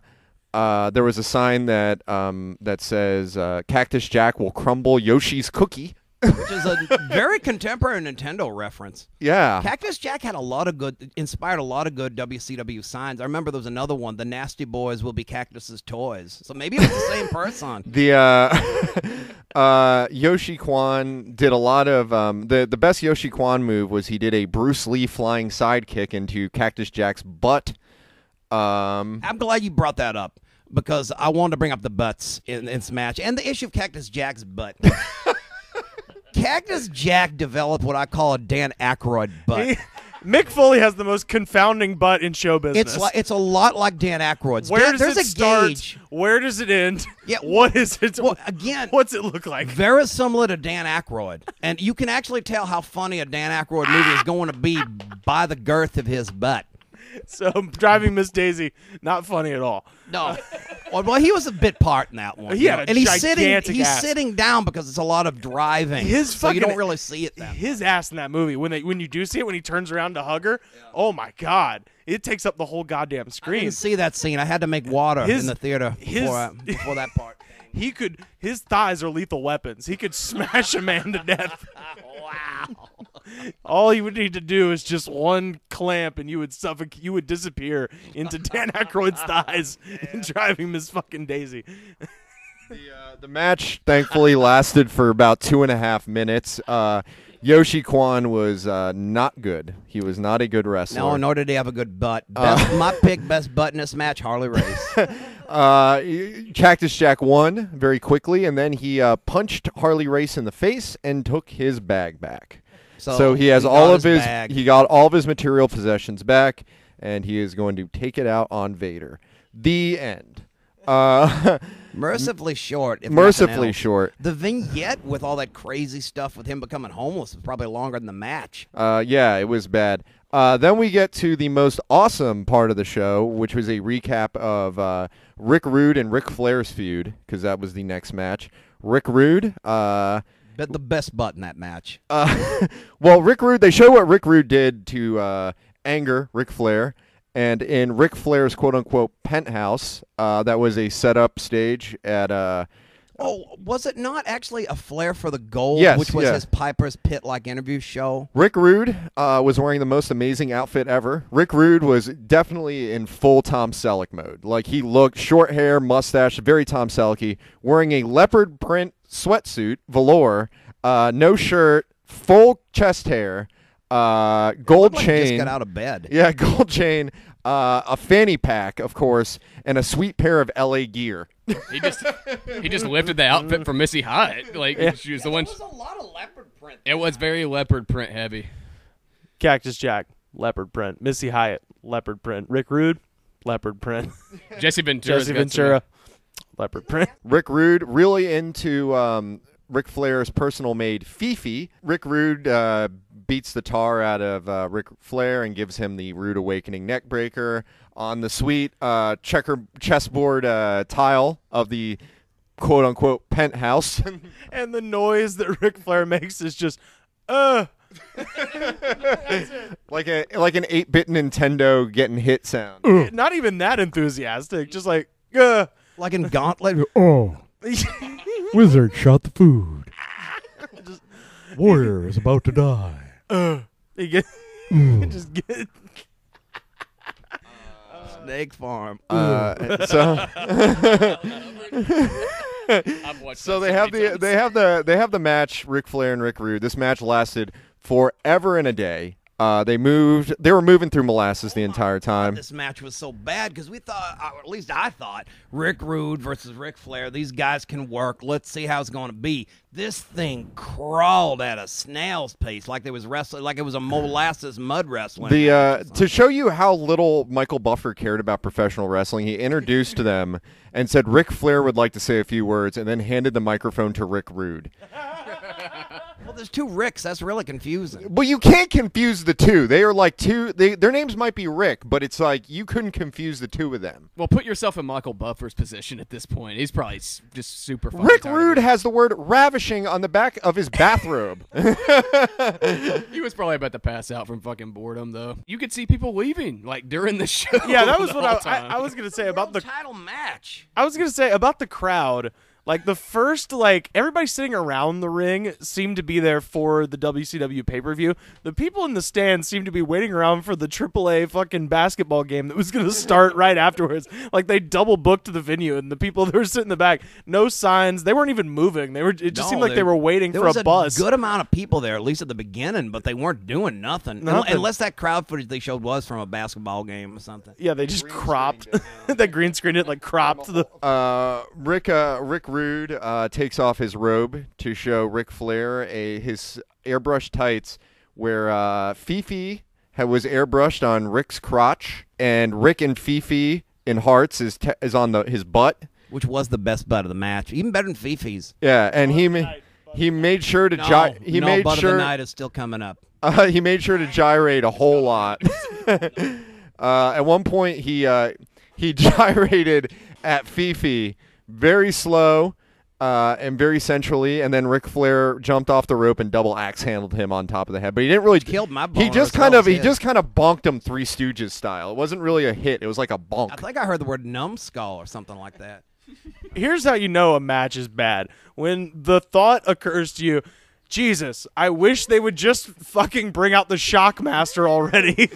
uh, there was a sign that um, that says, uh, Cactus Jack will crumble Yoshi's cookie. Which is a very contemporary Nintendo reference. Yeah. Cactus Jack had a lot of good... Inspired a lot of good W C W signs. I remember there was another one, the Nasty Boys will be Cactus's toys. So maybe it was the same person. The... Uh... Uh, Yoshi Kwan did a lot of um, the the best Yoshi Kwan move was he did a Bruce Lee flying sidekick into Cactus Jack's butt. Um, I'm glad you brought that up because I wanted to bring up the butts in, in this match and the issue of Cactus Jack's butt. Cactus Jack developed what I call a Dan Aykroyd butt. He, Mick Foley has the most confounding butt in show business. It's like, it's a lot like Dan Aykroyd's. Where Dan, does there's it a start? Gauge. Where does it end? Yeah, what is it? Well, again, what's it look like? Very similar to Dan Aykroyd, and you can actually tell how funny a Dan Aykroyd movie is going to be by the girth of his butt. So Driving Miss Daisy, not funny at all. No, well, he was a bit part in that one. Yeah, you know? And he's sitting, he's ass. sitting down because it's a lot of driving. His so fucking, you don't really see it. That his much. ass in that movie when they when you do see it when he turns around to hug her. Yeah. Oh my God, it takes up the whole goddamn screen. I didn't see that scene. I had to make water his, in the theater his, before, I, before that part. He could. His thighs are lethal weapons. He could smash a man to death. Wow. All he would need to do is just one clamp, and you would suffocate. You would disappear into Dan Aykroyd's thighs and Driving Miss Fucking Daisy. The, uh, the match thankfully lasted for about two and a half minutes. Uh, Yoshi Kwan was uh, not good. He was not a good wrestler. No, nor did he have a good butt. Best, uh, my pick, best butt in this match, Harley Race. Uh, Cactus Jack won very quickly, and then he uh, punched Harley Race in the face and took his bag back. So, so he has he all of his, his he got all of his material possessions back, and he is going to take it out on Vader. The end. Uh, mercifully short. If mercifully short. The vignette with all that crazy stuff with him becoming homeless was probably longer than the match. Uh, yeah, it was bad. Uh, then we get to the most awesome part of the show, which was a recap of uh, Rick Rude and Ric Flair's feud, because that was the next match. Rick Rude... Uh, the best butt in that match. Uh, well, Rick Rude, they show what Rick Rude did to uh, anger Ric Flair. And in Ric Flair's quote-unquote penthouse, uh, that was a set-up stage at... Uh, oh, was it not actually a Flair for the Gold, yes, which was yeah. his Piper's Pit-like interview show? Rick Rude uh, was wearing the most amazing outfit ever. Rick Rude was definitely in full Tom Selleck mode. Like, he looked short hair, mustache, very Tom Selleck-y, wearing a leopard print sweatsuit, velour, uh, no shirt, full chest hair, uh, gold chain. Like he just got out of bed. Yeah, gold chain, uh, a fanny pack, of course, and a sweet pair of L A gear. He just he just lifted the outfit from Missy Hyatt. Like yeah. she was yeah, the one. It was a lot of leopard print. It was very leopard print heavy. Cactus Jack, leopard print. Missy Hyatt, leopard print. Rick Rude, leopard print. Jesse Ventura. Jesse Ventura, leopard print. Rick Rude, really into um, Ric Flair's personal maid, Fifi. Rick Rude uh, beats the tar out of uh, Ric Flair and gives him the Rude Awakening neckbreaker on the sweet uh, checker chessboard uh, tile of the quote-unquote penthouse. And the noise that Ric Flair makes is just, uh... like a like an eight-bit Nintendo getting hit sound. Ugh. Not even that enthusiastic. Just like, uh. Like in Gauntlet. Oh. Wizard shot the food. Just, warrior is about to die. Uh. He get, mm. Just get. Uh, Snake Farm. Uh, so. So they have the times. they have the they have the match. Ric Flair and Rick Rude. This match lasted forever and a day. Uh, they moved. They were moving through molasses oh the entire time. God, this match was so bad because we thought, or at least I thought, Rick Rude versus Ric Flair. These guys can work. Let's see how it's going to be. This thing crawled at a snail's pace, like there was wrestling, like it was a molasses mud wrestling. The uh, to show you how little Michael Buffer cared about professional wrestling, he introduced them and said Ric Flair would like to say a few words, and then handed the microphone to Rick Rude. Well, there's two Ricks. That's really confusing. Well, you can't confuse the two. They are like two. They, their names might be Rick, but it's like you couldn't confuse the two of them. Well, put yourself in Michael Buffer's position at this point. He's probably just super fucking Rick Rude has the word ravishing on the back of his bathrobe. He was probably about to pass out from fucking boredom, though. You could see people leaving, like, during the show. Yeah, that was what I, I, I was going to say about the title match. I was going to say about the crowd. Like, the first, like, everybody sitting around the ring seemed to be there for the W C W pay-per-view. The people in the stands seemed to be waiting around for the triple A fucking basketball game that was going to start right afterwards. Like, they double-booked the venue, and the people that were sitting in the back, no signs. They weren't even moving. They were. It just no, seemed like they, they were waiting for a, a bus. There was a good amount of people there, at least at the beginning, but they weren't doing nothing. nothing. Unless that crowd footage they showed was from a basketball game or something. Yeah, they just green cropped. They green-screened it, like, cropped the... Uh, Rick, uh, Rick Rude uh, takes off his robe to show Ric Flair a, his airbrushed tights where uh, Fifi ha- was airbrushed on Rick's crotch, and Rick and Fifi in hearts is te- is on the his butt. Which was the best butt of the match, even better than Fifi's. Yeah, and he, ma- he made sure to... No, gi- he no made butt sure- of the night is still coming up. Uh, he made sure to gyrate a whole lot. uh, at one point, he, uh, he gyrated at Fifi very slow uh, and very sensually, and then Ric Flair jumped off the rope and double axe handled him on top of the head. But he didn't really killed my bone. He just kind of he hit. just kind of bonked him Three Stooges style. It wasn't really a hit. It was like a bonk. I think I heard the word numbskull or something like that. Here's how you know a match is bad: when the thought occurs to you, Jesus, I wish they would just fucking bring out the Shockmaster already.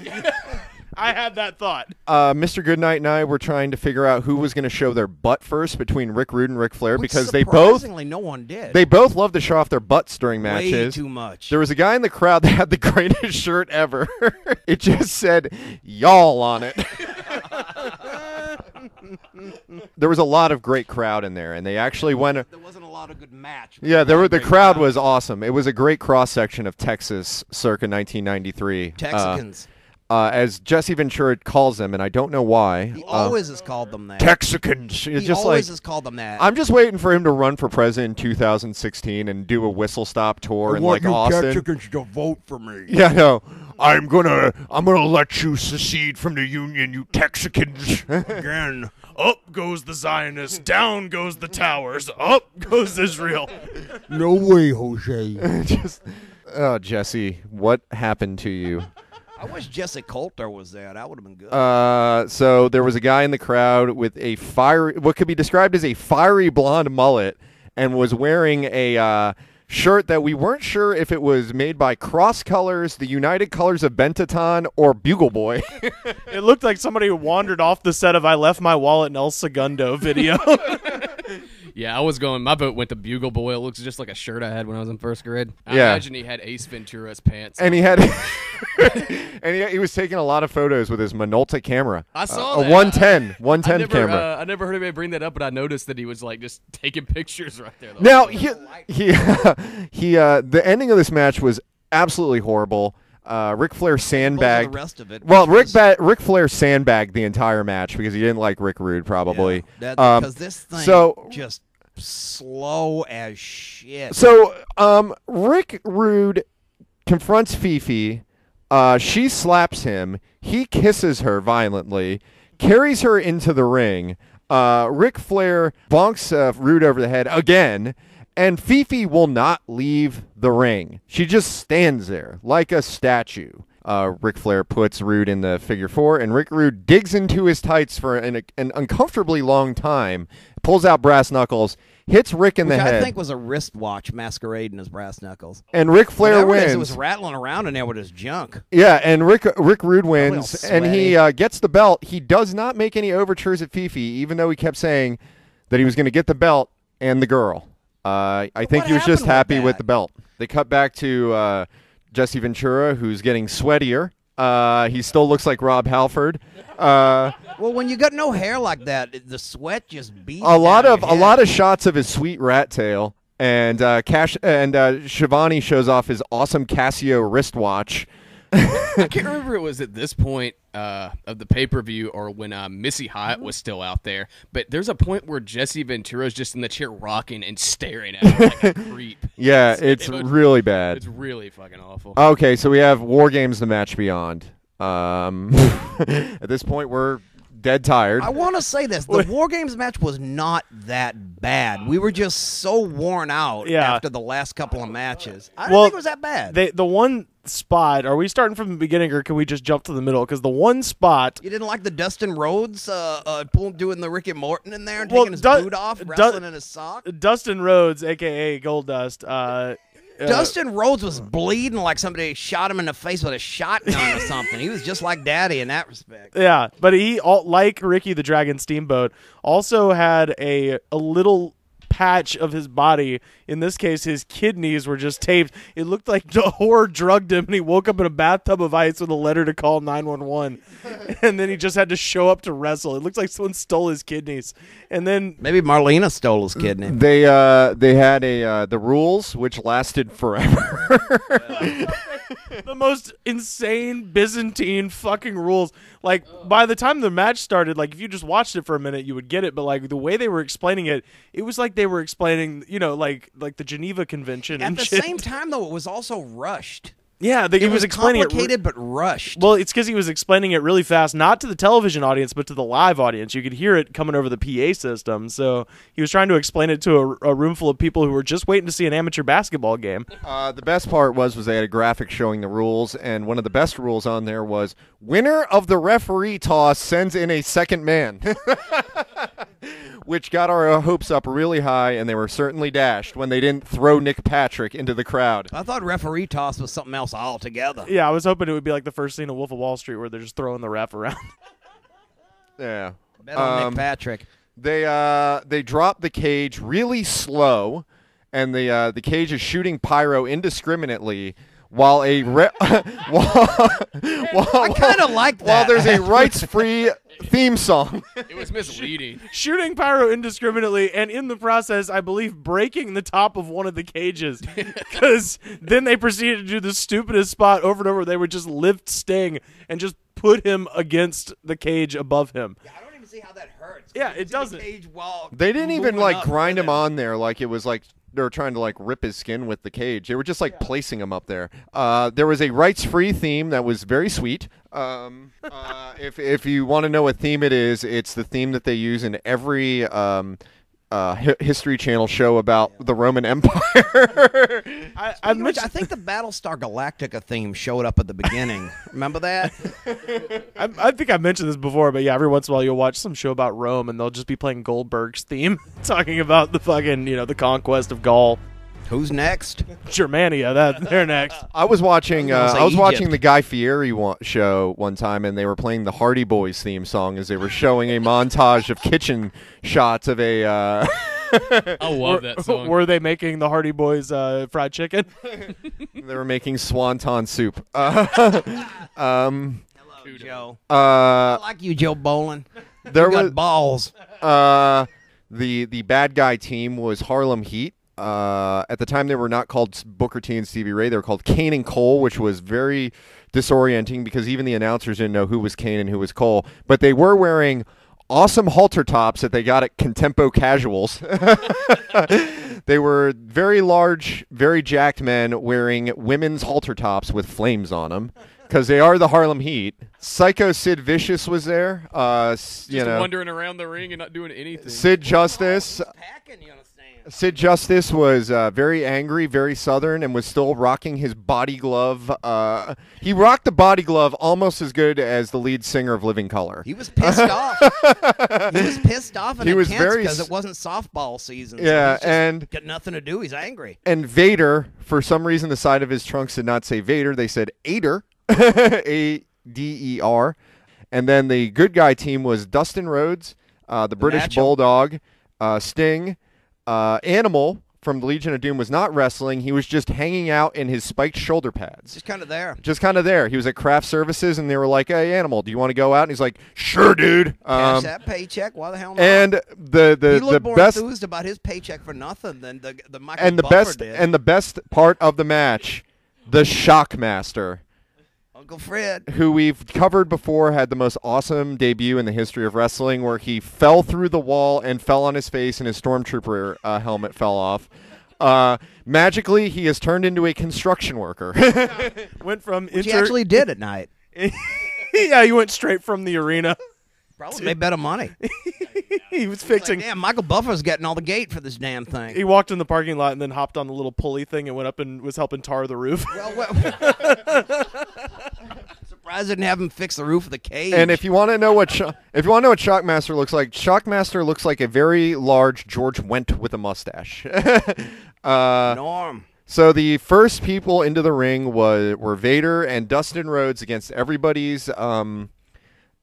I had that thought. Uh, Mister Goodnight and I were trying to figure out who was going to show their butt first between Rick Rude and Ric Flair, Which because they both surprisingly no one did. They both loved to show off their butts during matches. Way too much. There was a guy in the crowd that had the greatest shirt ever. It just said "y'all" on it. There was a lot of great crowd in there, and they actually went. There wasn't a lot of good match. Yeah, there were, the crowd, crowd was awesome. It was a great cross section of Texas, circa nineteen ninety-three. Texicans. Uh, Uh, as Jesse Ventura calls them, and I don't know why. He always uh, has called them that. Texicans. He just always like, has called them that. I'm just waiting for him to run for president in two thousand sixteen and do a whistle stop tour I in want like you Austin. Texicans to vote for me. Yeah, no. I'm gonna, I'm gonna let you secede from the union, you Texicans. Again. Up goes the Zionists. Down goes the towers. Up goes Israel. No way, Jose. Just, oh, Jesse, what happened to you? I wish Jesse Coulter was there. That would have been good. Uh, so there was a guy in the crowd with a fiery, what could be described as a fiery blonde mullet, and was wearing a uh, shirt that we weren't sure if it was made by Cross Colors, the United Colors of Benetton, or Bugle Boy. It looked like somebody wandered off the set of I Left My Wallet in El Segundo video. Yeah, I was going, my vote went to Bugle Boy. It looks just like a shirt I had when I was in first grade. I yeah. imagine he had Ace Ventura's pants. And he had and he, he was taking a lot of photos with his Minolta camera. I saw uh, that. A one ten, one ten I never, camera. Uh, I never heard anybody bring that up, but I noticed that he was like just taking pictures right there. Now, he, he, he uh, the ending of this match was absolutely horrible. Uh, Ric Flair sandbagged the rest of it. Well, Ric, ba- Ric Flair sandbagged the entire match because he didn't like Rick Rude, probably. Yeah, that, um, because this thing so, just slow as shit. So, um, Rick Rude confronts Fifi. Uh, she slaps him. He kisses her violently, carries her into the ring. Uh, Ric Flair bonks uh, Rude over the head again. And Fifi will not leave the ring. She just stands there like a statue. Uh, Ric Flair puts Rude in the figure four, and Rick Rude digs into his tights for an, an uncomfortably long time, pulls out brass knuckles, hits Rick in Which the I head. I think was a wristwatch masquerading as brass knuckles. And Ric Flair well, wins. It was rattling around in there with his junk. Yeah, and Rick Rick Rude wins, and he uh, gets the belt. He does not make any overtures at Fifi, even though he kept saying that he was going to get the belt and the girl. Uh, I think what he was just happy with, with the belt. They cut back to uh, Jesse Ventura, who's getting sweatier. Uh, he still looks like Rob Halford. Uh, well, when you got no hair like that, the sweat just beats. A lot of a lot of shots of his sweet rat tail, and uh, Cash and uh, Schiavone shows off his awesome Casio wristwatch. I can't remember if it was at this point uh, of the pay-per-view or when uh, Missy Hyatt was still out there, but there's a point where Jesse Ventura's just in the chair rocking and staring at him like a creep. Yeah, it's, it's it was, really bad. It's really fucking awful. Okay, so we have War Games, The Match Beyond. Um, at this point, we're dead tired. I want to say this. The War Games match was not that bad. We were just so worn out yeah. after the last couple of matches. I well, don't think it was that bad. They, the one... spot, are we starting from the beginning or can we just jump to the middle? Because the one spot you didn't like the Dustin Rhodes uh, uh doing the Ricky Morton in there and well, taking his du- boot off, wrestling du- in his sock. Dustin Rhodes, aka Goldust, uh, Dustin uh, Rhodes was bleeding like somebody shot him in the face with a shotgun or something. He was just like Daddy in that respect. Yeah, but he all, like Ricky the Dragon Steamboat also had a a little patch of his body. In this case, his kidneys were just taped. It looked like the whore drugged him, and he woke up in a bathtub of ice with a letter to call nine one one. And then he just had to show up to wrestle. It looked like someone stole his kidneys. And then maybe Marlena stole his kidney. They uh, they had a uh, the rules, which lasted forever. The most insane Byzantine fucking rules. Like, by the time the match started, like, if you just watched it for a minute, you would get it. But, like, the way they were explaining it, it was like they were explaining, you know, like like the Geneva Convention. At and the shit. same time, though, it was also rushed. Yeah, the, it, it was, was explaining complicated it, but rushed. Well, it's because he was explaining it really fast, not to the television audience, but to the live audience. You could hear it coming over the P A system. So he was trying to explain it to a, a room full of people who were just waiting to see an amateur basketball game. Uh, the best part was was they had a graphic showing the rules, and one of the best rules on there was winner of the referee toss sends in a second man, which got our hopes up really high, and they were certainly dashed when they didn't throw Nick Patrick into the crowd. I thought referee toss was something else altogether. Yeah, I was hoping it would be like the first scene of Wolf of Wall Street where they're just throwing the ref around. Yeah. Bet on um, Nick Patrick. They uh they drop the cage really slow, and the uh the cage is shooting pyro indiscriminately while a re- while, while, I kind of like that. While there's a rights-free theme song. It was misleading. Shooting pyro indiscriminately, and in the process, I believe, breaking the top of one of the cages. Because then they proceeded to do the stupidest spot over and over. They would just lift Sting and just put him against the cage above him. Yeah, I don't even see how that hurts. Yeah, it doesn't. The cage wall they didn't even like grind him on there like it was like they were trying to like rip his skin with the cage. They were just like yeah. placing him up there. Uh, there was a rights-free theme that was very sweet. Um, uh, if if you want to know what theme it is, it's the theme that they use in every um, uh, hi- History Channel show about the Roman Empire. I, I, which, I think the Battlestar Galactica theme showed up at the beginning. Remember that? I, I think I mentioned this before, but yeah, every once in a while you'll watch some show about Rome, and they'll just be playing Goldberg's theme, talking about the fucking, you know, the conquest of Gaul. Who's next? Germania. That they're next. I was watching. Uh, I was Egypt. watching the Guy Fieri wa- show one time, and they were playing the Hardy Boys theme song as they were showing a montage of kitchen shots of a. Uh, I love that song. Were they making the Hardy Boys uh, fried chicken? They were making swanton soup. Uh, um, Hello, Joe. Uh, I like you, Joe Bolin. There you was got balls. Uh, the the bad guy team was Harlem Heat. Uh, at the time, they were not called Booker T and Stevie Ray. They were called Kane and Cole, which was very disorienting because even the announcers didn't know who was Kane and who was Cole. But they were wearing awesome halter tops that they got at Contempo Casuals. They were very large, very jacked men wearing women's halter tops with flames on them because they are the Harlem Heat. Psycho Sid Vicious was there. Uh, Just you know, wandering around the ring and not doing anything. Sid Justice. Oh, he's packing, you understand. Sid Justice was uh, very angry, very Southern, and was still rocking his body glove. Uh, he rocked the body glove almost as good as the lead singer of Living Color. He was pissed off. He was pissed off in the camps because it wasn't softball season. Yeah, so and got nothing to do. He's angry. And Vader, for some reason, the side of his trunks did not say Vader. They said Ader. A D E R. And then the good guy team was Dustin Rhodes, uh, the British Natural. Bulldog, uh, Sting, uh, Animal from the Legion of Doom was not wrestling. He was just hanging out in his spiked shoulder pads. Just kind of there. Just kind of there. He was at Craft Services, and they were like, hey, Animal, do you want to go out? And he's like, sure, dude. Um, Cash that paycheck. Why the hell not? And the, the, he looked the more best, enthused about his paycheck for nothing than the, the Michael and the Buffer best did. And the best part of the match, the Shockmaster. Uncle Fred, who we've covered before, had the most awesome debut in the history of wrestling, where he fell through the wall and fell on his face, and his stormtrooper uh, helmet fell off. Uh, magically, he has turned into a construction worker. Went from inter- Which he actually did at night. Yeah, he went straight from the arena. Probably made better money. He was fixing. Like, damn, Michael Buffer's getting all the gate for this damn thing. He walked in the parking lot and then hopped on the little pulley thing and went up and was helping tar the roof. Well, well, surprised didn't have him fix the roof of the cage. And if you want to know what sh- if you want to know what Shockmaster looks like, Shockmaster looks like a very large George Wendt with a mustache. uh, Norm. So the first people into the ring was were Vader and Dustin Rhodes against everybody's. Um,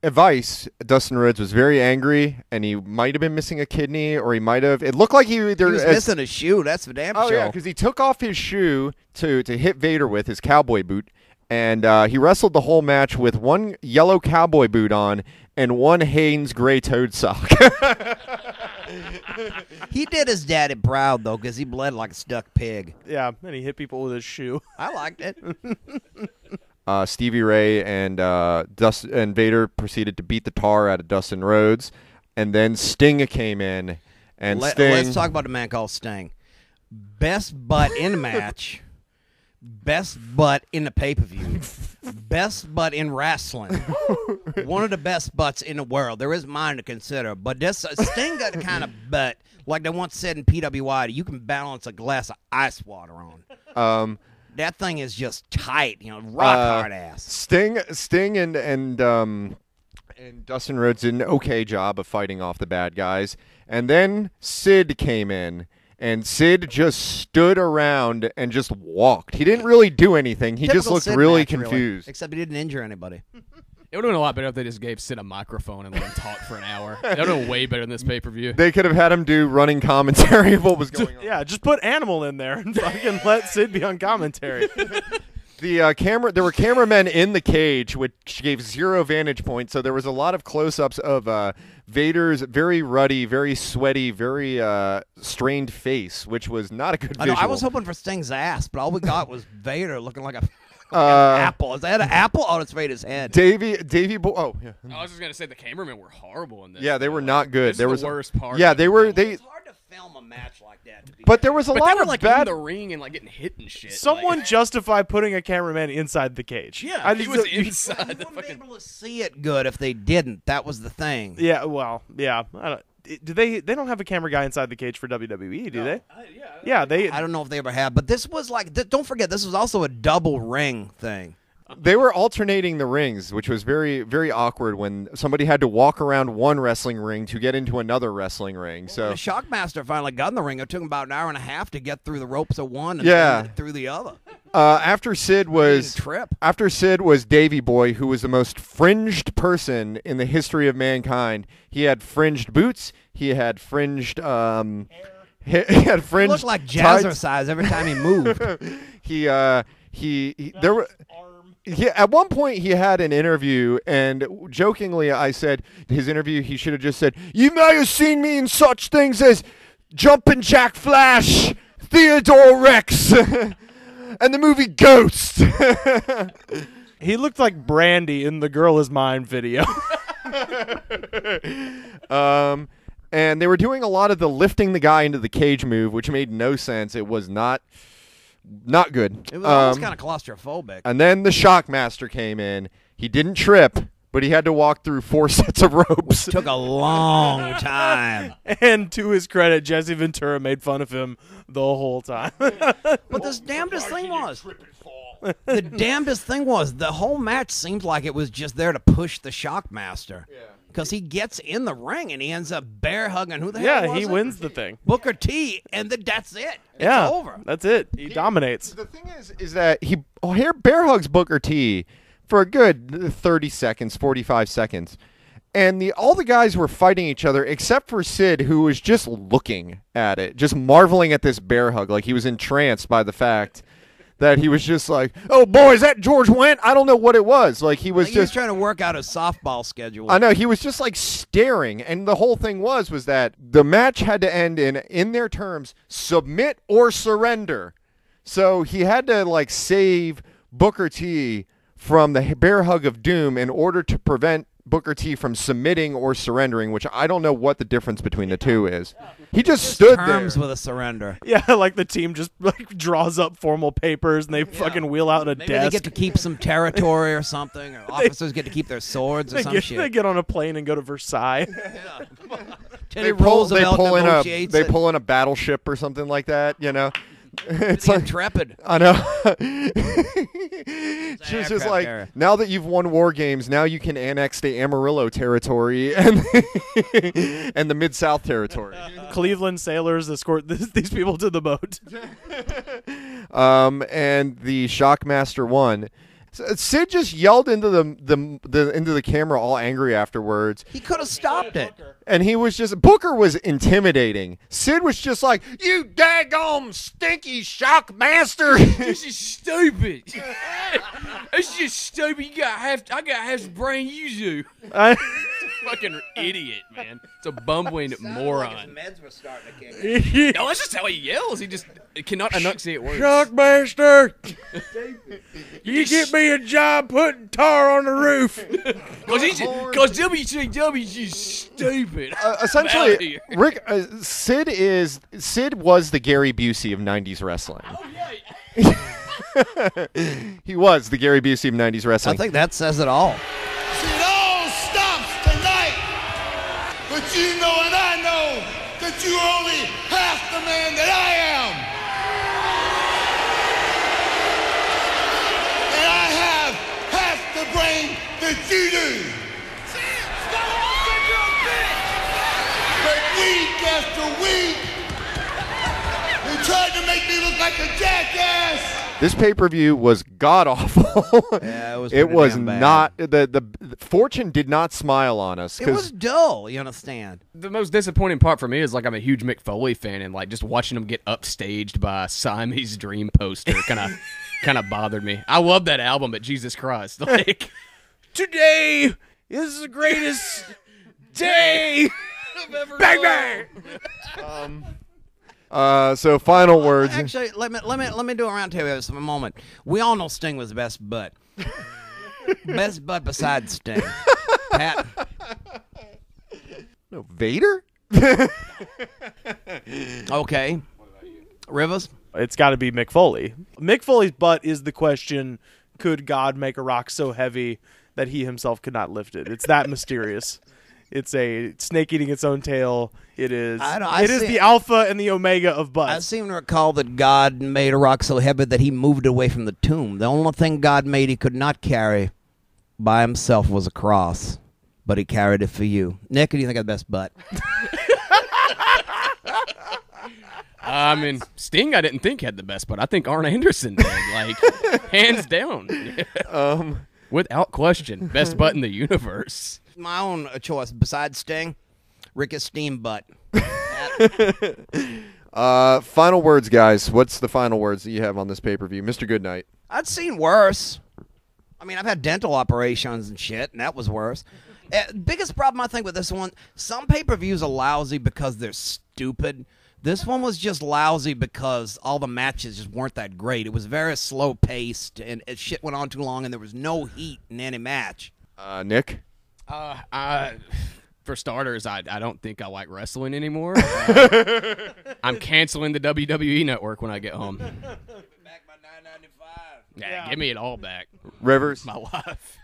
Advice, Dustin Rhodes was very angry, and he might have been missing a kidney, or he might have. It looked like he either he was as, missing a shoe. That's for damn sure. Oh show. yeah, because he took off his shoe to to hit Vader with his cowboy boot, and uh, he wrestled the whole match with one yellow cowboy boot on and one Hanes gray toad sock. He did his daddy proud though, because he bled like a stuck pig. Yeah, and he hit people with his shoe. I liked it. Uh, Stevie Ray and uh, Dust and Vader proceeded to beat the tar out of Dustin Rhodes, and then Sting came in. And Let, Sting, let's talk about a man called Sting. Best butt in the match, best butt in the pay per view, best butt in wrestling. One of the best butts in the world. There is mine to consider, but this uh, Sting got the kind of butt like they once said in P W I. You can balance a glass of ice water on. Um. That thing is just tight, you know, rock uh, hard ass. Sting, Sting, and and um, and Dustin Rhodes did an okay job of fighting off the bad guys, and then Sid came in, and Sid just stood around and just walked. He didn't really do anything. He Typical just looked Sid really match, confused. Really. Except he didn't injure anybody. It would have been a lot better if they just gave Sid a microphone and let him talk for an hour. That would have been way better than this pay-per-view. They could have had him do running commentary of what was going on. Yeah, just put Animal in there and fucking let Sid be on commentary. The uh, camera, there were cameramen in the cage, which gave zero vantage points, so there was a lot of close-ups of uh, Vader's very ruddy, very sweaty, very uh, strained face, which was not a good visual. I know, I was hoping for Sting's ass, but all we got was Vader looking like a... Uh, an apple. Is that an apple? Oh, it's right his head. Davey, Davey, Bo- oh, yeah. I was just going to say the cameramen were horrible in this. Yeah, they were not good. This there was the worst part. Yeah, they were. They, it's hard to film a match like that. To be but there was a but lot they were, of like, bad. In the ring and like getting hit and shit. Someone like... justify putting a cameraman inside the cage. Yeah, I he was so, inside. You wouldn't fucking... be able to see it good if they didn't. That was the thing. Yeah, well, yeah. I don't Do they? They don't have a camera guy inside the cage for W W E, do no. they? I, yeah, I yeah. They. I don't know if they ever have, but this was like. Th- don't forget, this was also a double ring thing. They were alternating the rings, which was very, very awkward when somebody had to walk around one wrestling ring to get into another wrestling ring. Well, so the Shockmaster finally got in the ring. It took him about an hour and a half to get through the ropes of one and yeah. then through the other. Uh, after Sid was trip. After Sid was Davey Boy, who was the most fringed person in the history of mankind. He had fringed boots. He had fringed. Um, he, he had fringed. He looked like Jazzercise every time he moved. he uh, he, he there were. Yeah, at one point he had an interview, and jokingly I said his interview he should have just said, "You may have seen me in such things as Jumpin' Jack Flash, Theodore Rex and the movie Ghost. He looked like Brandy in the Girl Is Mine video. um, and they were doing a lot of the lifting the guy into the cage move, which made no sense. It was not not good. It was, um, was kind of claustrophobic. And then the Shockmaster came in. He didn't trip, but he had to walk through four sets of ropes. Which took a long time. And to his credit, Jesse Ventura made fun of him the whole time. But the damnedest thing was... the damnedest thing was the whole match seemed like it was just there to push the Shockmaster. Yeah. Because he gets in the ring and he ends up bear hugging. Who the yeah, hell was Yeah, he it? wins the thing. Booker T, and the, that's it. It's yeah, over. That's it. He, he dominates. The thing is, is that he oh, here bear hugs Booker T for a good thirty seconds, forty-five seconds. And the all the guys were fighting each other except for Sid, who was just looking at it, just marveling at this bear hug. Like he was entranced by the fact that he was just like, oh, boy, is that George Wendt? I don't know what it was. Like he was like just he was trying to work out a softball schedule. I know. He was just like staring. And the whole thing was was that the match had to end in, in their terms, submit or surrender. So he had to like save Booker T from the bear hug of doom in order to prevent Booker T from submitting or surrendering, which I don't know what the difference between the two is. He just His stood terms there with a surrender. Yeah, like the team just like draws up formal papers and they yeah. fucking wheel out a Maybe desk. Maybe they get to keep some territory or something. Or officers they, get to keep their swords or some get, shit. They get on a plane and go to Versailles. Yeah. Teddy they pull, they pull in a they it. pull in a battleship or something like that. You know. It's like, intrepid. I know. She was just like, era. now that you've won War Games, now you can annex the Amarillo territory and and the Mid-South territory. Cleveland sailors escort this, these people to the boat. um, and the Shockmaster won. Sid just yelled into the, the the into the camera, all angry afterwards. He could have stopped it, and he was just Booker was intimidating. Sid was just like, "You daggone stinky Shockmaster! This is stupid. It's just stupid. You got half. I got half the brain you do. I fucking idiot, man. It's a bumbling moron. Like his meds were starting to kick in. No, that's just how he yells. He just cannot enunciate words. Shockmaster, you get me a job putting tar on the roof because W C W is just stupid. Uh, essentially, Rick uh, Sid is Sid was the Gary Busey of nineties wrestling. Oh yeah, he was the Gary Busey of nineties wrestling. I think that says it all. It all stops tonight, but you know and I know that you're only half the man that I am. Brain that you do. But week after week, they tried to make me look like a jackass. This pay-per-view was god awful. Yeah, it was. It was not the, the the fortune did not smile on us. It was dull. You understand? The most disappointing part for me is like I'm a huge Mick Foley fan, and like just watching him get upstaged by a Siamese Dream poster kind of. Kind of bothered me. I love that album, but Jesus Christ, like today is the greatest day I've ever bang bang. um, uh, so final well, words. Actually, let me let me let me do a roundtable for a moment. We all know Sting was the best butt, best butt besides Sting. Pat, no Vader. Okay, what about you? Rivers. It's got to be Mick Foley. Mick Foley's butt is the question, could God make a rock so heavy that he himself could not lift it? It's that mysterious. It's a snake eating its own tail. It is I don't, I It see, is the alpha and the omega of butts. I seem to recall that God made a rock so heavy that he moved away from the tomb. The only thing God made he could not carry by himself was a cross, but he carried it for you. Nick, who do you think had the best butt? I mean, Sting I didn't think had the best, but I think Arn Anderson did, like, hands down. um, Without question, best butt in the universe. My own choice, besides Sting, Ricky Steamboat. uh, final words, guys. What's the final words that you have on this pay-per-view? Mister Goodnight. I've seen worse. I mean, I've had dental operations and shit, and that was worse. Uh, biggest problem, I think, with this one, some pay-per-views are lousy because they're stupid. This one was just lousy because all the matches just weren't that great. It was very slow-paced, and it shit went on too long, and there was no heat in any match. Uh, Nick? Uh, I, for starters, I, I don't think I like wrestling anymore. uh, I'm canceling the W W E Network when I get home. Back by nine ninety-five. Yeah, yeah, give me it all back. Rivers? My life.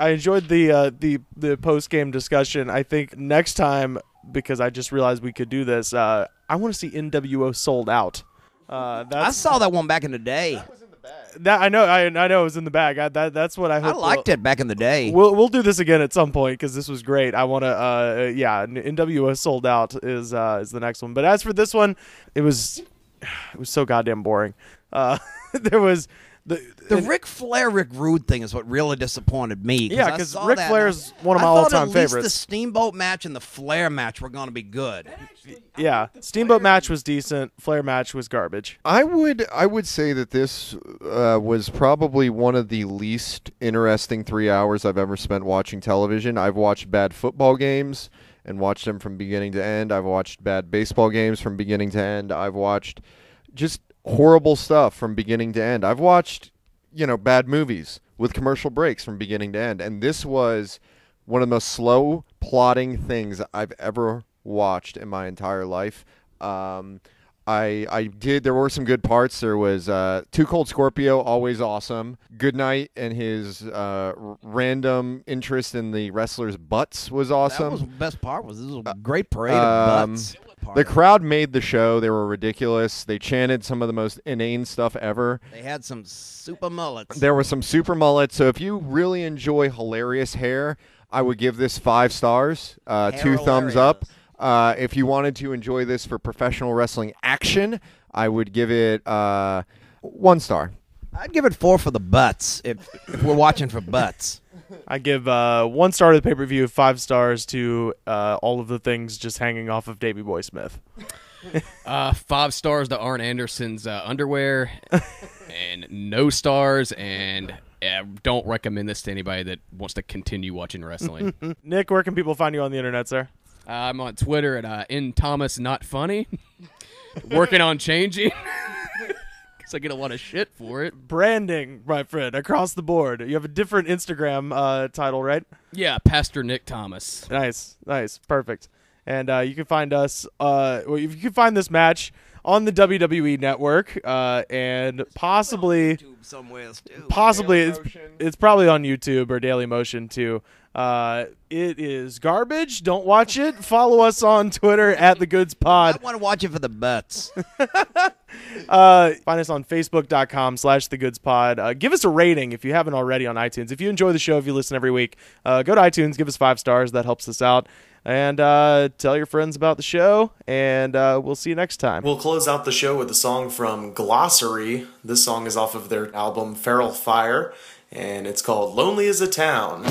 I enjoyed the, uh, the, the post-game discussion. I think next time, because I just realized we could do this, uh, I want to see N W O sold out. Uh, that's, I saw that one back in the day. That was in the bag. That, I know. I, I know it was in the bag. I, that, that's what I hope. I liked we'll, it back in the day. We'll we'll do this again at some point because this was great. I want to. Uh, yeah, N W O sold out is uh, is the next one. But as for this one, it was it was so goddamn boring. Uh, there was. The, the and, Ric Flair, Rick Rude thing is what really disappointed me. Cause yeah, because Ric Flair is one of my all-time favorites. I thought at least the Steamboat match and the Flair match were going to be good. Actually, yeah, Steamboat match was decent. Flair match was garbage. I would I would say that this uh, was probably one of the least interesting three hours I've ever spent watching television. I've watched bad football games and watched them from beginning to end. I've watched bad baseball games from beginning to end. I've watched just... horrible stuff from beginning to end. I've watched, you know, bad movies with commercial breaks from beginning to end, and this was one of the most slow plotting things I've ever watched in my entire life. Um, I I did. There were some good parts. There was uh, Too Cold Scorpio, always awesome. Goodnight and his uh, random interest in the wrestlers' butts was awesome. That was the best part. Was this was a great parade uh, of butts. Um, The crowd made the show. They were ridiculous. They chanted some of the most inane stuff ever. They had some super mullets. There were some super mullets. So if you really enjoy hilarious hair, I would give this five stars, uh, two hilarious. thumbs up. Uh, if you wanted to enjoy this for professional wrestling action, I would give it uh, one star. I'd give it four for the butts if, if we're watching for butts. I give uh, one star to the pay-per-view, five stars to uh, all of the things just hanging off of Davey Boy Smith. uh, five stars to Arn Anderson's uh, underwear, and no stars, and uh, don't recommend this to anybody that wants to continue watching wrestling. Nick, where can people find you on the internet, sir? Uh, I'm on Twitter at uh, N Thomas Not Funny. Working on changing. So I get a lot of shit for it. Branding, my friend, across the board. You have a different Instagram uh, title, right? Yeah, Pastor Nick Thomas. Nice, nice, perfect. And uh, you can find us. Uh, well, you can find this match on the W W E Network, uh, and possibly somewhere. Possibly, it's, it's probably on YouTube or Dailymotion too. Uh, it is garbage. Don't watch it. Follow us on Twitter at The Goods Pod. I want to watch it for the butts. uh, find us on Facebook dot com slash The Goods Pod. Uh, give us a rating if you haven't already on iTunes. If you enjoy the show, if you listen every week, uh, go to iTunes, give us five stars. That helps us out. And uh, tell your friends about the show, and uh, we'll see you next time. We'll close out the show with a song from Glossary. This song is off of their album Feral Fire, and it's called Lonely as a Town.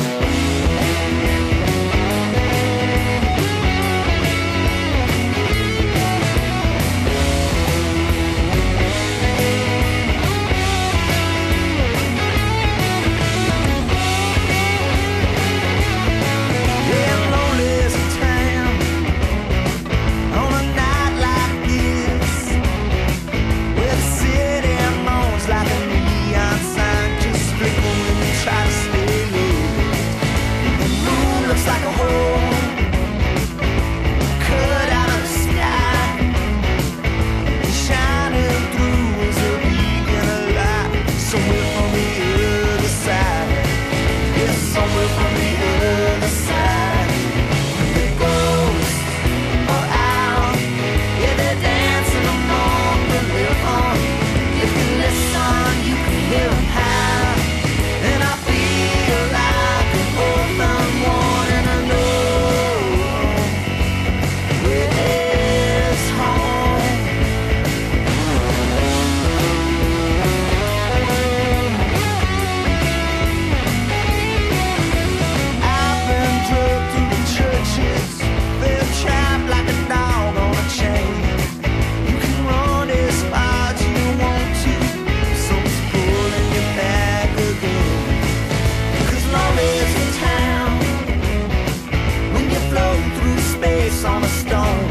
On a stone,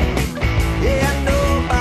yeah, nobody.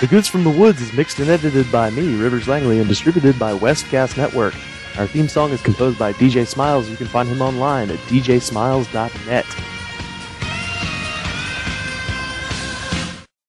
The Goods from the Woods is mixed and edited by me, Rivers Langley, and distributed by Westcast Network. Our theme song is composed by D J Smiles. You can find him online at d j smiles dot net.